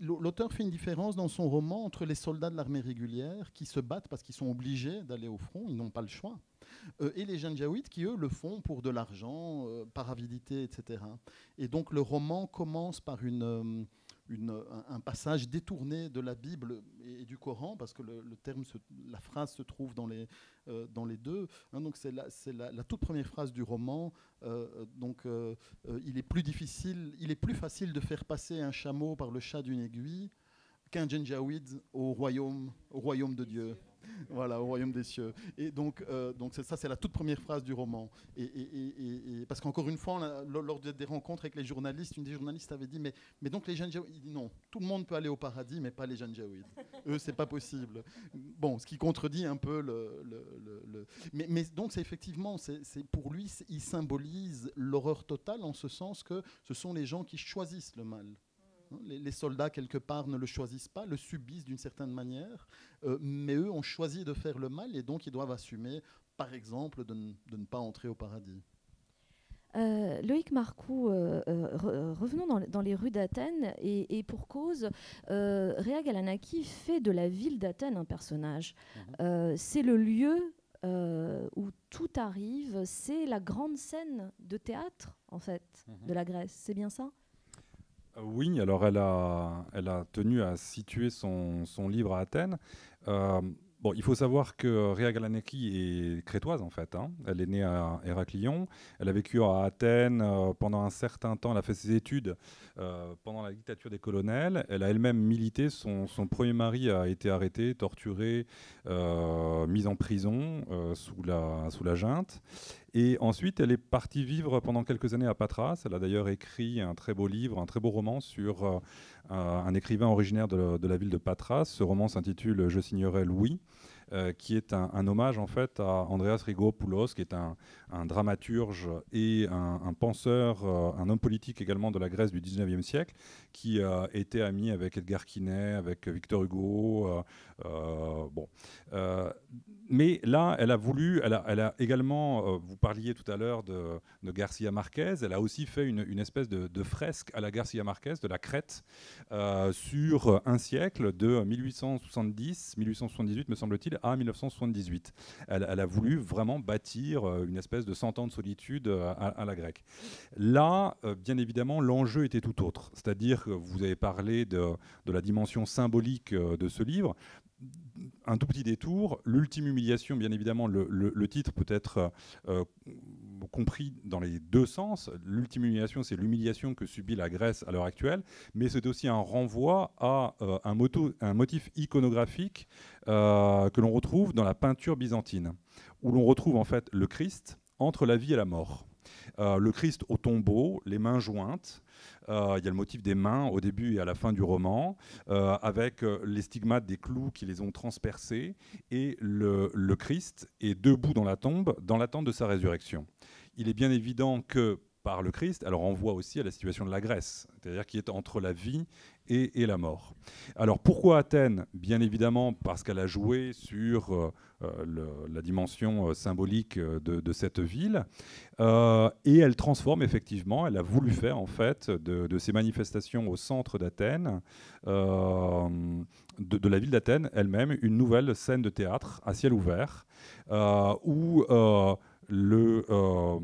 L'auteur fait une différence dans son roman entre les soldats de l'armée régulière qui se battent parce qu'ils sont obligés d'aller au front, ils n'ont pas le choix, euh, et les janjaouites qui, eux, le font pour de l'argent, euh, par avidité, et cetera. Et donc le roman commence par une... Euh, Une, un, un passage détourné de la Bible et, et du Coran, parce que le, le terme, se, la phrase se trouve dans les, euh, dans les deux. Hein, donc c'est la, la, la toute première phrase du roman. Euh, donc euh, euh, il est plus difficile, il est plus facile de faire passer un chameau par le chat d'une aiguille qu'un janjaouid au royaume, au royaume de Dieu. Voilà, au royaume des cieux. Et donc, euh, donc ça, c'est la toute première phrase du roman. Et, et, et, et parce qu'encore une fois, a, lors des rencontres avec les journalistes, une des journalistes avait dit, mais, mais donc les janjaouides, non, tout le monde peut aller au paradis, mais pas les janjaouides. Eux, c'est pas possible. Bon, ce qui contredit un peu le... le, le, le mais, mais donc, c'est effectivement, c'est, c'est pour lui, il symbolise l'horreur totale, en ce sens que ce sont les gens qui choisissent le mal. Les, les soldats, quelque part, ne le choisissent pas, le subissent d'une certaine manière, euh, mais eux ont choisi de faire le mal, et donc ils doivent assumer, par exemple, de, de ne pas entrer au paradis. Euh, Loïc Marcou, euh, euh, re revenons dans, dans les rues d'Athènes, et, et pour cause, euh, Rhéa Galanaki fait de la ville d'Athènes un personnage. Mmh. Euh, c'est le lieu euh, où tout arrive, c'est la grande scène de théâtre, en fait, mmh. de la Grèce, c'est bien ça ? Oui, alors elle a, elle a tenu à situer son, son livre à Athènes. Euh, bon, il faut savoir que Rhéa Galanaki est crétoise, en fait. Hein. Elle est née à Héraclion. Elle a vécu à Athènes euh, pendant un certain temps. Elle a fait ses études euh, pendant la dictature des colonels. Elle a elle-même milité. Son, son premier mari a été arrêté, torturé, euh, mis en prison euh, sous la, sous la junte. Et ensuite, elle est partie vivre pendant quelques années à Patras. Elle a d'ailleurs écrit un très beau livre, un très beau roman sur euh, un écrivain originaire de, de la ville de Patras. Ce roman s'intitule « Je signerai Louis ». euh, qui est un, un hommage en fait à Andreas Rigopoulos, qui est un, un dramaturge et un, un penseur, euh, un homme politique également de la Grèce du dix-neuvième siècle, qui euh, était ami avec Edgar Quinet, avec Victor Hugo. Euh, euh, bon. Euh, mais là, elle a voulu, elle a, elle a également, euh, vous parliez tout à l'heure de, de Garcia Marquez, elle a aussi fait une, une espèce de, de fresque à la Garcia Marquez, de la Crète, euh, sur un siècle, de mille huit cent soixante-dix, mille huit cent soixante-dix-huit, me semble-t-il, à mille neuf cent soixante-dix-huit. Elle, elle a voulu vraiment bâtir une espèce de cent ans de solitude à, à la grecque. Là, euh, bien évidemment, l'enjeu était tout autre. C'est-à-dire que vous avez parlé de, de la dimension symbolique de ce livre. Un tout petit détour, l'ultime humiliation, bien évidemment, le, le, le titre peut être euh, compris dans les deux sens. L'ultime humiliation, c'est l'humiliation que subit la Grèce à l'heure actuelle, mais c'est aussi un renvoi à euh, un, moto, un motif iconographique euh, que l'on retrouve dans la peinture byzantine, où l'on retrouve en fait le Christ entre la vie et la mort. Euh, le Christ au tombeau, les mains jointes. Il euh, y a le motif des mains au début et à la fin du roman, euh, avec euh, les stigmates des clous qui les ont transpercés, et le, le Christ est debout dans la tombe, dans l'attente de sa résurrection. Il est bien évident que par le Christ, elle renvoie aussi à la situation de la Grèce, c'est-à-dire qui est entre la vie et, et la mort. Alors pourquoi Athènes? Bien évidemment parce qu'elle a joué sur euh, le, la dimension symbolique de, de cette ville, euh, et elle transforme effectivement, elle a voulu faire en fait de, de ces manifestations au centre d'Athènes, euh, de, de la ville d'Athènes elle-même, une nouvelle scène de théâtre à ciel ouvert, euh, où... Euh, Le, euh,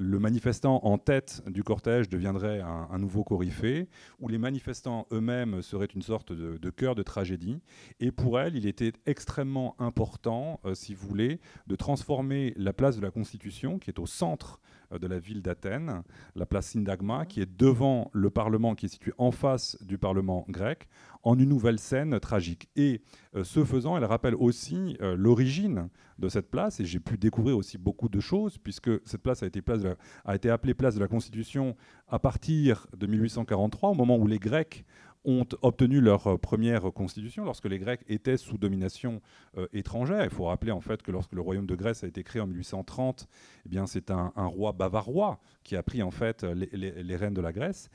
le manifestant en tête du cortège deviendrait un, un nouveau coryphée, où les manifestants eux-mêmes seraient une sorte de, de cœur de tragédie. Et pour elle, il était extrêmement important, euh, si vous voulez, de transformer la place de la Constitution, qui est au centre de la ville d'Athènes, la place Syndagma, qui est devant le Parlement, qui est situé en face du Parlement grec, en une nouvelle scène tragique. Et euh, ce faisant, elle rappelle aussi euh, l'origine de cette place, et j'ai pu découvrir aussi beaucoup de choses, puisque cette place a été, place de la, a été appelée place de la Constitution à partir de mille huit cent quarante-trois, au moment où les Grecs ont obtenu leur première constitution, lorsque les Grecs étaient sous domination euh, étrangère. Il faut rappeler en fait que lorsque le royaume de Grèce a été créé en mille huit cent trente, eh bien c'est un, un roi bavarois qui a pris en fait les, les, les rênes de la Grèce.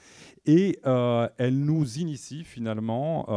Et euh, elle nous initie finalement euh,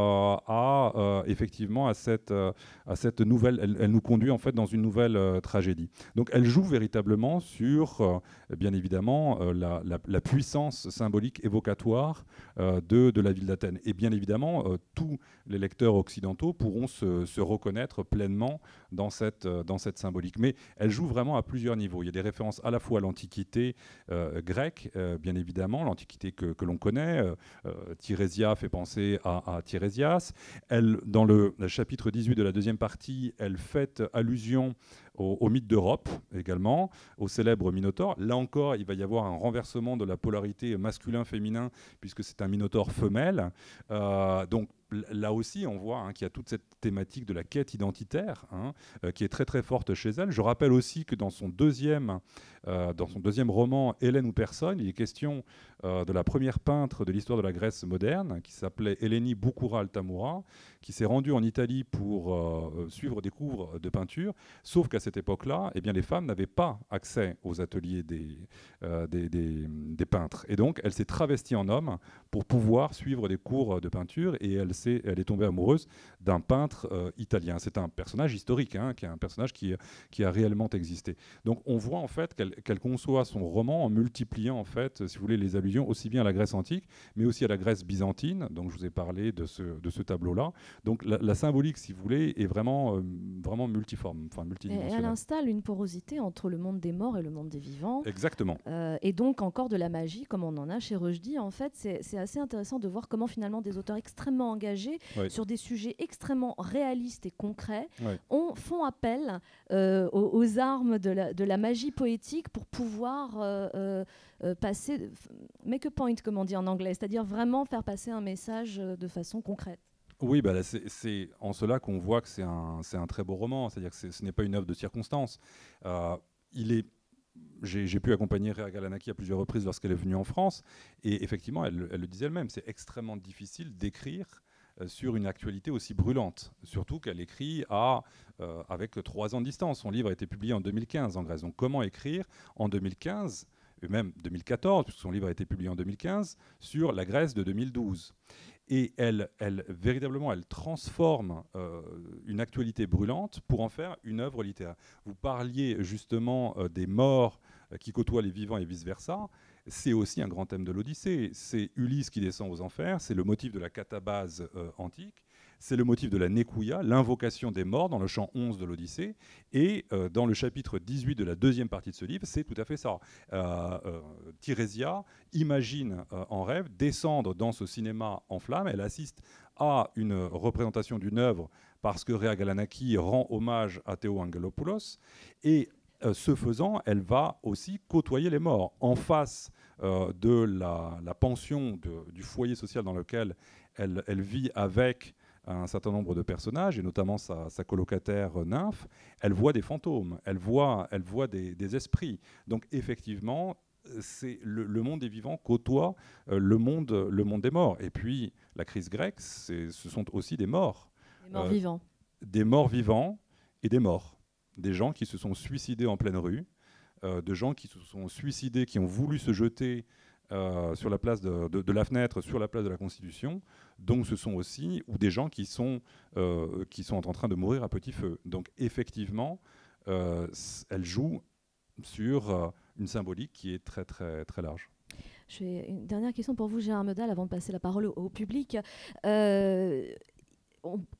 à euh, effectivement à cette euh, à cette nouvelle. Elle, elle nous conduit en fait dans une nouvelle euh, tragédie. Donc elle joue véritablement sur euh, bien évidemment euh, la, la, la puissance symbolique évocatoire euh, de de la ville d'Athènes. Et bien évidemment, euh, tous les lecteurs occidentaux pourront se, se reconnaître pleinement dans cette, euh, dans cette symbolique. Mais elle joue vraiment à plusieurs niveaux. Il y a des références à la fois à l'Antiquité euh, grecque, euh, bien évidemment, l'Antiquité que, que l'on connaît. Euh, Tirésia fait penser à, à Tirésias. Elle, dans le, le chapitre dix-huit de la deuxième partie, elle fait allusion au, au mythe d'Europe également, au célèbre Minotaure. Là encore, il va y avoir un renversement de la polarité masculin-féminin, puisque c'est un Minotaure femelle. Euh, donc là aussi, on voit hein, qu'il y a toute cette thématique de la quête identitaire hein, euh, qui est très très forte chez elle. Je rappelle aussi que dans son deuxième, euh, dans son deuxième roman, Hélène ou personne, il est question euh, de la première peintre de l'histoire de la Grèce moderne qui s'appelait Eleni Boukoura Altamoura, qui s'est rendue en Italie pour euh, suivre des cours de peinture. Sauf qu'à cette époque-là, eh bien, les femmes n'avaient pas accès aux ateliers des, euh, des, des, des peintres. Et donc, elle s'est travestie en homme pour pouvoir suivre des cours de peinture, et elle s'est elle est tombée amoureuse d'un peintre euh, italien. C'est un personnage historique, hein, qui est un personnage qui, qui a réellement existé. Donc on voit en fait qu'elle qu'elle conçoit son roman en multipliant en fait, si vous voulez, les allusions aussi bien à la Grèce antique, mais aussi à la Grèce byzantine. Donc je vous ai parlé de ce, de ce tableau-là. Donc la, la symbolique, si vous voulez, est vraiment, euh, vraiment multiforme, enfin multidimensionnelle. Elle installe une porosité entre le monde des morts et le monde des vivants. Exactement. Euh, et donc encore de la magie, comme on en a chez Rushdie. En fait, c'est assez intéressant de voir comment finalement des auteurs extrêmement engagés Oui. sur des sujets extrêmement réalistes et concrets, oui. on font appel euh, aux, aux armes de la, de la magie poétique pour pouvoir euh, euh, passer, make a point, comme on dit en anglais, c'est-à-dire vraiment faire passer un message de façon concrète. Oui, bah c'est en cela qu'on voit que c'est un, un très beau roman, c'est-à-dire que ce n'est pas une œuvre de circonstance. Euh, il est J'ai pu accompagner Rhéa Galanaki à plusieurs reprises lorsqu'elle est venue en France, et effectivement, elle, elle le disait elle-même, c'est extrêmement difficile d'écrire sur une actualité aussi brûlante, surtout qu'elle écrit à, euh, avec trois ans de distance. Son livre a été publié en deux mille quinze en Grèce. Donc comment écrire en deux mille quinze, et même deux mille quatorze, puisque son livre a été publié en deux mille quinze, sur la Grèce de deux mille douze. Et elle, elle véritablement, elle transforme euh, une actualité brûlante pour en faire une œuvre littéraire. Vous parliez justement euh, des morts euh, qui côtoient les vivants et vice-versa. C'est aussi un grand thème de l'Odyssée. C'est Ulysse qui descend aux enfers, c'est le motif de la catabase euh, antique, c'est le motif de la Nekuia, l'invocation des morts dans le chant onze de l'Odyssée. Et euh, dans le chapitre dix-huit de la deuxième partie de ce livre, c'est tout à fait ça. Euh, euh, Tirésia imagine euh, en rêve descendre dans ce cinéma en flammes. Elle assiste à une représentation d'une œuvre parce que Rhéa Galanaki rend hommage à Théo Angelopoulos. Et euh, ce faisant, elle va aussi côtoyer les morts. En face euh, de la, la pension de, du foyer social dans lequel elle, elle vit avec un certain nombre de personnages, et notamment sa, sa colocataire euh, nymphe, elle voit des fantômes, elle voit, elle voit des, des esprits. Donc effectivement, c'est le, le monde des vivants côtoie euh, le, monde, le monde des morts. Et puis la crise grecque, ce sont aussi des morts. Des morts euh, vivants. Des morts vivants et des morts. Des gens qui se sont suicidés en pleine rue, euh, de gens qui se sont suicidés, qui ont voulu se jeter Euh, sur la place de, de, de la fenêtre, sur la place de la Constitution. Donc ce sont aussi ou des gens qui sont, euh, qui sont en train de mourir à petit feu. Donc effectivement, euh, elle joue sur euh, une symbolique qui est très très très large. Je vais, une dernière question pour vous, Gérard Meudal, avant de passer la parole au, au public. Euh,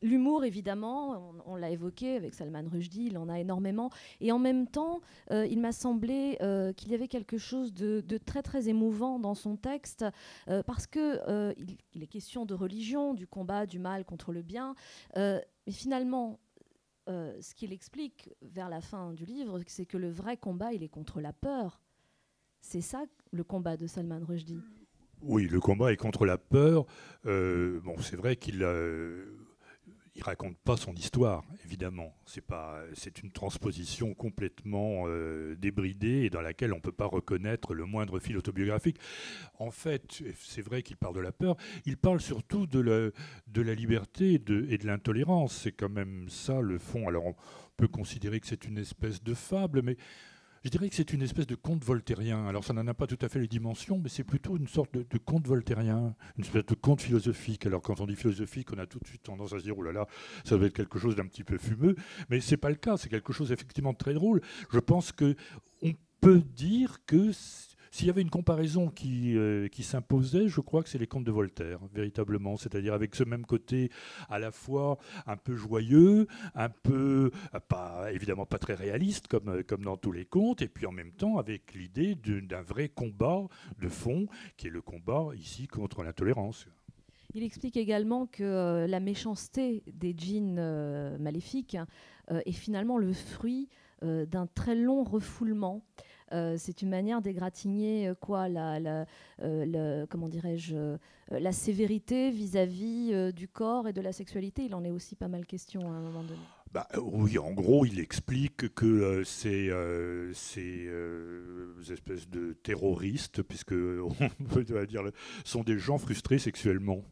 L'humour, évidemment, on, on l'a évoqué avec Salman Rushdie, il en a énormément. Et en même temps, euh, il m'a semblé euh, qu'il y avait quelque chose de, de très, très émouvant dans son texte, euh, parce que euh, il, il est question de religion, du combat, du mal contre le bien. Euh, mais finalement, euh, ce qu'il explique vers la fin du livre, c'est que le vrai combat, il est contre la peur. C'est ça, le combat de Salman Rushdie. Oui, le combat est contre la peur. Euh, bon, c'est vrai qu'il... Euh Il ne raconte pas son histoire, évidemment. C'est une transposition complètement euh, débridée et dans laquelle on ne peut pas reconnaître le moindre fil autobiographique. En fait, c'est vrai qu'il parle de la peur. Il parle surtout de la, de la liberté et de, et de l'intolérance. C'est quand même ça, le fond. Alors, on peut considérer que c'est une espèce de fable, mais... je dirais que c'est une espèce de conte voltairien. Alors, ça n'en a pas tout à fait les dimensions, mais c'est plutôt une sorte de, de conte voltairien, une espèce de conte philosophique. Alors, quand on dit philosophique, on a tout de suite tendance à se dire « Oh là là, ça doit être quelque chose d'un petit peu fumeux ». Mais ce n'est pas le cas. C'est quelque chose effectivement de très drôle. Je pense qu'on peut dire que s'il y avait une comparaison qui, euh, qui s'imposait, je crois que c'est les contes de Voltaire, véritablement. C'est-à-dire avec ce même côté à la fois un peu joyeux, un peu, pas, évidemment pas très réaliste, comme, comme dans tous les contes, et puis en même temps avec l'idée d'un vrai combat de fond, qui est le combat ici contre l'intolérance. Il explique également que euh, la méchanceté des djinns euh, maléfiques euh, est finalement le fruit euh, d'un très long refoulement. Euh, c'est une manière d'égratigner euh, quoi, la, la, euh, la, comment dirais-je, euh, la sévérité vis-à-vis euh, du corps et de la sexualité. Il en est aussi pas mal question à un moment donné. Bah, oui, en gros, il explique que euh, ces, euh, ces euh, espèces de terroristes, puisque on peut dire, sont des gens frustrés sexuellement.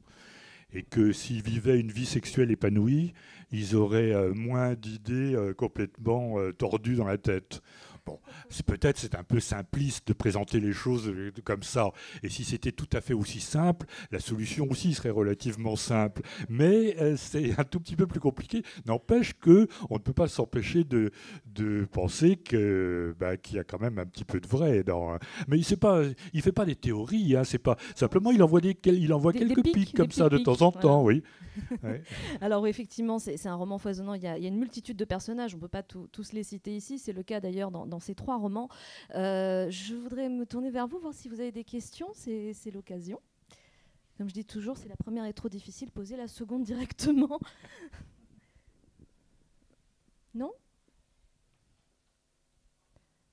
Et que s'ils vivaient une vie sexuelle épanouie, ils auraient euh, moins d'idées euh, complètement euh, tordues dans la tête. Bon, peut-être c'est un peu simpliste de présenter les choses comme ça. Et si c'était tout à fait aussi simple, la solution aussi serait relativement simple. Mais euh, c'est un tout petit peu plus compliqué. N'empêche qu'on ne peut pas s'empêcher de, de penser que, bah, qu'il y a quand même un petit peu de vrai. Dans, hein. Mais il ne fait pas des théories. Hein, c'est pas, simplement, il envoie, des, il envoie des, quelques des pics, pics comme ça pics, de temps en temps. Voilà. Oui. Ouais. Alors effectivement, c'est un roman foisonnant. Il y, a, il y a une multitude de personnages. On ne peut pas tout, tous les citer ici. C'est le cas d'ailleurs dans... dans ces trois romans. Euh, je voudrais me tourner vers vous, voir si vous avez des questions. C'est l'occasion. Comme je dis toujours, si la première est trop difficile, posez la seconde directement. Non ?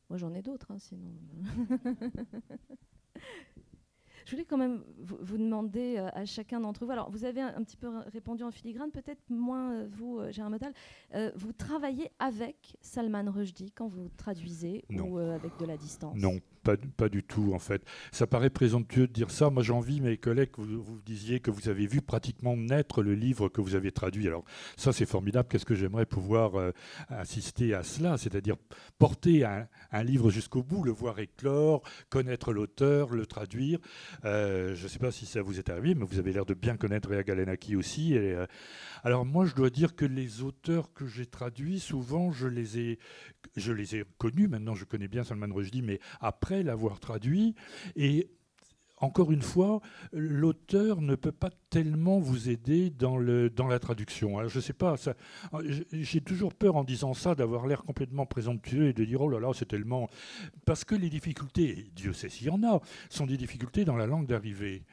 Moi, j'en ai d'autres, hein, sinon. Je voulais quand même vous demander à chacun d'entre vous, alors vous avez un petit peu répondu en filigrane, peut-être moins vous, Gérard Meudal, euh, vous travaillez avec Salman Rushdie quand vous traduisez non. ou euh, avec de la distance ? Non, pas, pas du tout, en fait. Ça paraît présomptueux de dire ça. Moi, j'ai envie, mes collègues, vous, vous disiez que vous avez vu pratiquement naître le livre que vous avez traduit. Alors, ça, c'est formidable. Qu'est-ce que j'aimerais pouvoir euh, assister à cela, c'est-à-dire porter un, un livre jusqu'au bout, le voir éclore, connaître l'auteur, le traduire. Euh, je ne sais pas si ça vous est arrivé, mais vous avez l'air de bien connaître Rhéa Galanaki aussi. Et, euh, alors, moi, je dois dire que les auteurs que j'ai traduits, souvent, je les ai, je les ai connus. Maintenant, je connais bien Salman Rushdie, mais après l'avoir traduit. Et encore une fois, l'auteur ne peut pas tellement vous aider dans, le, dans la traduction. Alors, je ne sais pas, j'ai toujours peur en disant ça d'avoir l'air complètement présomptueux et de dire « oh là là, c'est tellement… » Parce que les difficultés, et Dieu sait s'il y en a, sont des difficultés dans la langue d'arrivée.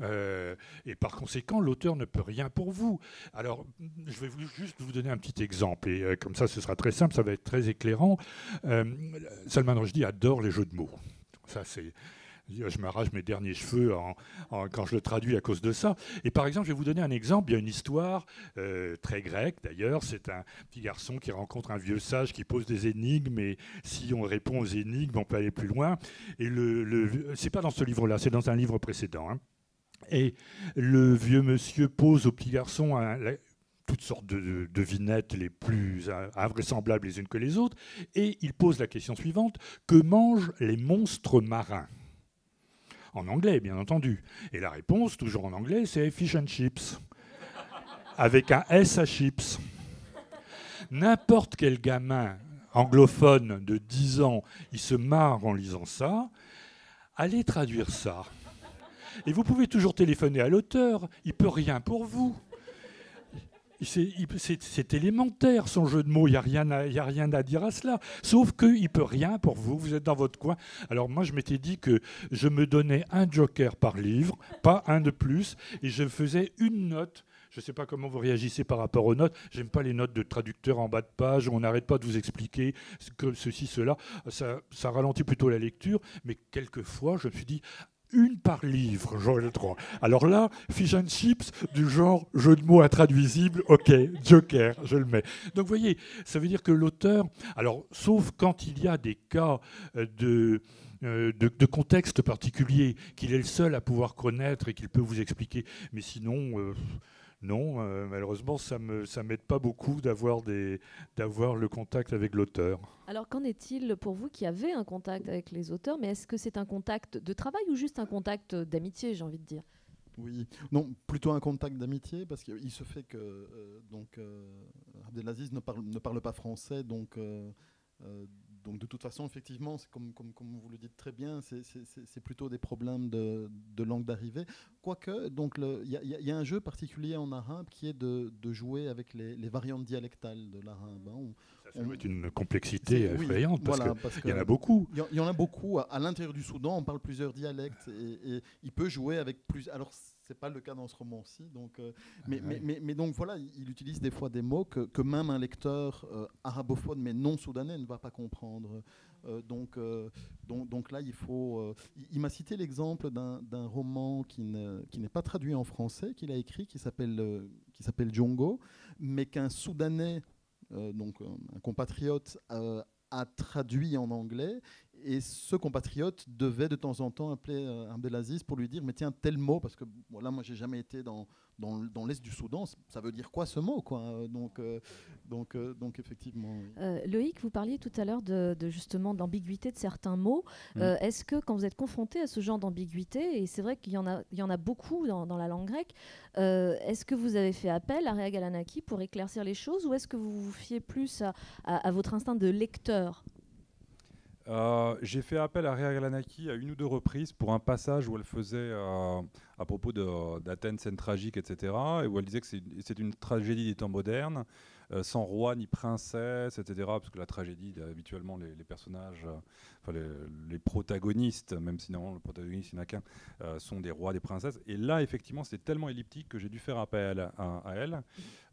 Euh, et par conséquent, l'auteur ne peut rien pour vous. Alors, je vais vous, juste vous donner un petit exemple, et euh, comme ça, ce sera très simple, ça va être très éclairant. Euh, Salman Rushdie adore les jeux de mots. Ça, c'est… Je m'arrache mes derniers cheveux en, en, quand je le traduis à cause de ça. Et par exemple, je vais vous donner un exemple. Il y a une histoire euh, très grecque, d'ailleurs. C'est un petit garçon qui rencontre un vieux sage qui pose des énigmes. Et si on répond aux énigmes, on peut aller plus loin. Et le, le, c'est pas dans ce livre-là, c'est dans un livre précédent. Hein. Et le vieux monsieur pose au petit garçon un, la, toutes sortes de devinettes les plus invraisemblables les unes que les autres. Et il pose la question suivante. Que mangent les monstres marins ? En anglais, bien entendu. Et la réponse, toujours en anglais, c'est « fish and chips », avec un S à chips. N'importe quel gamin anglophone de dix ans, il se marre en lisant ça. Allez traduire ça. Et vous pouvez toujours téléphoner à l'auteur. Il ne peut rien pour vous. C'est élémentaire, son jeu de mots, il n'y a rien à, y a rien à dire à cela. Sauf qu'il ne peut rien pour vous, vous êtes dans votre coin. Alors moi, je m'étais dit que je me donnais un joker par livre, pas un de plus, et je faisais une note. Je ne sais pas comment vous réagissez par rapport aux notes. J'aime pas les notes de traducteur en bas de page, où on n'arrête pas de vous expliquer que ceci, cela. Ça, ça ralentit plutôt la lecture, mais quelquefois, je me suis dit... Une par livre, genre le trois. Alors là, fish and chips, du genre jeu de mots intraduisible, ok, joker, je le mets. Donc vous voyez, ça veut dire que l'auteur, alors sauf quand il y a des cas de, de, de contexte particulier, qu'il est le seul à pouvoir connaître et qu'il peut vous expliquer, mais sinon... Euh, Non, euh, malheureusement, ça ne ça m'aide pas beaucoup d'avoir le contact avec l'auteur. Alors, qu'en est-il pour vous qui avez un contact avec les auteurs? Mais est-ce que c'est un contact de travail ou juste un contact d'amitié, j'ai envie de dire? Oui, non, plutôt un contact d'amitié, parce qu'il se fait que euh, donc, euh, Abdelaziz ne parle, ne parle pas français, donc, euh, euh, donc de toute façon, effectivement, comme, comme, comme vous le dites très bien, c'est plutôt des problèmes de, de langue d'arrivée. Quoique, il y, y a un jeu particulier en arabe qui est de, de jouer avec les, les variantes dialectales de l'arabe. Hein. Ça doit être une complexité effrayante, oui, parce voilà, qu'il y en a beaucoup. Il y, y en a beaucoup. À, à l'intérieur du Soudan, on parle plusieurs dialectes, et, et il peut jouer avec plus... Alors, ce n'est pas le cas dans ce roman-ci. Euh, mais, ah ouais. mais, mais, mais donc, voilà, il utilise des fois des mots que, que même un lecteur euh, arabophone, mais non soudanais, ne va pas comprendre. Euh, donc, euh, donc, donc là, il faut... Euh, il, il m'a cité l'exemple d'un roman qui n'est pas traduit en français, qu'il a écrit, qui s'appelle euh, qui s'appelle Djongo, mais qu'un soudanais... Euh, donc euh, un compatriote euh, a traduit en anglais, et ce compatriote devait de temps en temps appeler euh, Abdelaziz pour lui dire mais tiens tel mot, parce que voilà, moi j'ai jamais été dans, dans, dans l'est du Soudan, ça veut dire quoi ce mot, quoi. donc, euh, donc, euh, donc effectivement oui. euh, Loïc, vous parliez tout à l'heure de, de justement d'ambiguïté de certains mots. Mmh. euh, est-ce que quand vous êtes confronté à ce genre d'ambiguïté, et c'est vrai qu'il y en a, il y en a beaucoup dans, dans la langue grecque, euh, est-ce que vous avez fait appel à Rhéa Galanaki pour éclaircir les choses, ou est-ce que vous vous fiez plus à, à, à votre instinct de lecteur? Euh, j'ai fait appel à Rhéa Galanaki à une ou deux reprises pour un passage où elle faisait, euh, à propos d'Athènes, scène tragique, et cetera, et où elle disait que c'est une tragédie des temps modernes, euh, sans roi ni princesse, et cetera, parce que la tragédie, habituellement, les, les personnages, euh, enfin les, les protagonistes, même si normalement le protagoniste, il n'y en a qu'un, euh, sont des rois, des princesses. Et là, effectivement, c'était tellement elliptique que j'ai dû faire appel à, à, à elle.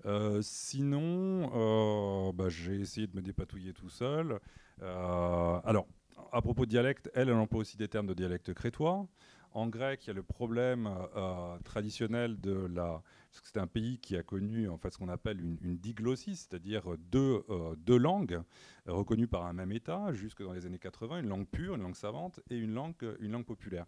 Euh, sinon, euh, bah, j'ai essayé de me dépatouiller tout seul. Euh, alors, à propos de dialecte, elle, elle emploie aussi des termes de dialecte crétois. En grec, il y a le problème euh, traditionnel de la... C'est un pays qui a connu en fait, ce qu'on appelle une, une diglossie, c'est-à-dire deux, euh, deux langues. reconnue par un même État, jusque dans les années quatre-vingt, une langue pure, une langue savante et une langue, une langue populaire.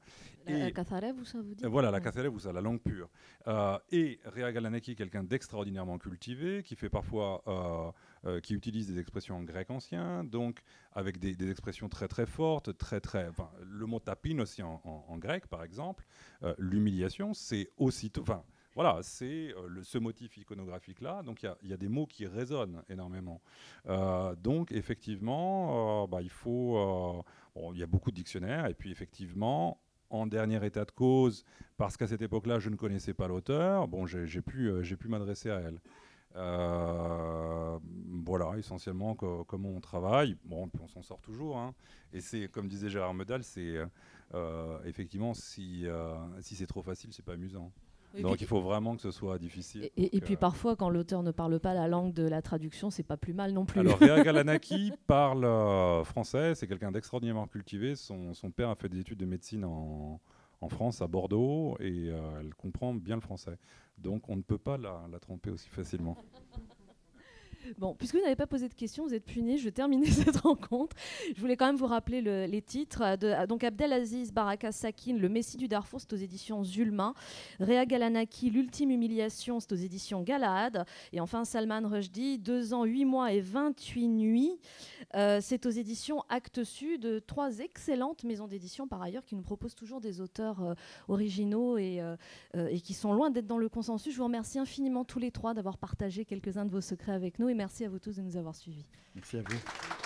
La katharev, ou ça vous dit ? Voilà, la katharev, ou ça, la langue pure. Euh, et Rhéa Galanaki, quelqu'un d'extraordinairement cultivé, qui fait parfois... Euh, Euh, qui utilise des expressions en grec ancien, donc avec des, des expressions très très fortes, très très... Enfin, le mot tapine aussi en, en, en grec, par exemple. Euh, L'humiliation, c'est aussitôt... Enfin, voilà, c'est euh, ce motif iconographique-là. Donc, il y, y a des mots qui résonnent énormément. Euh, donc, effectivement, euh, bah, il faut... Il euh, bon, y a beaucoup de dictionnaires, et puis effectivement... En dernier état de cause, parce qu'à cette époque-là, je ne connaissais pas l'auteur, bon, j'ai pu, euh, j'ai pu m'adresser à elle. Euh, voilà, essentiellement, co comment on travaille. Bon, on s'en sort toujours. Hein. Et c'est, comme disait Gérard Meudal, c'est euh, effectivement, si, euh, si c'est trop facile, c'est pas amusant. Et donc il faut vraiment que ce soit difficile. Et, et, et puis euh... parfois, quand l'auteur ne parle pas la langue de la traduction, c'est pas plus mal non plus. Alors Rhéa Galanaki parle euh, français, c'est quelqu'un d'extraordinairement cultivé. Son, son père a fait des études de médecine en, en France, à Bordeaux, et euh, elle comprend bien le français. Donc on ne peut pas la, la tromper aussi facilement. Bon, puisque vous n'avez pas posé de questions, vous êtes punis. Je vais terminer cette rencontre. Je voulais quand même vous rappeler le, les titres. De, donc, Abdelaziz Baraka Sakin, Le Messie du Darfour, c'est aux éditions Zulma. Rhéa Galanaki, L'Ultime Humiliation, c'est aux éditions Galaade. Et enfin, Salman Rushdie, deux ans, huit mois et vingt-huit nuits, euh, c'est aux éditions Actes Sud. Trois excellentes maisons d'édition, par ailleurs, qui nous proposent toujours des auteurs euh, originaux et, euh, et qui sont loin d'être dans le consensus. Je vous remercie infiniment tous les trois d'avoir partagé quelques-uns de vos secrets avec nous. Et merci à vous tous de nous avoir suivis. Merci à vous.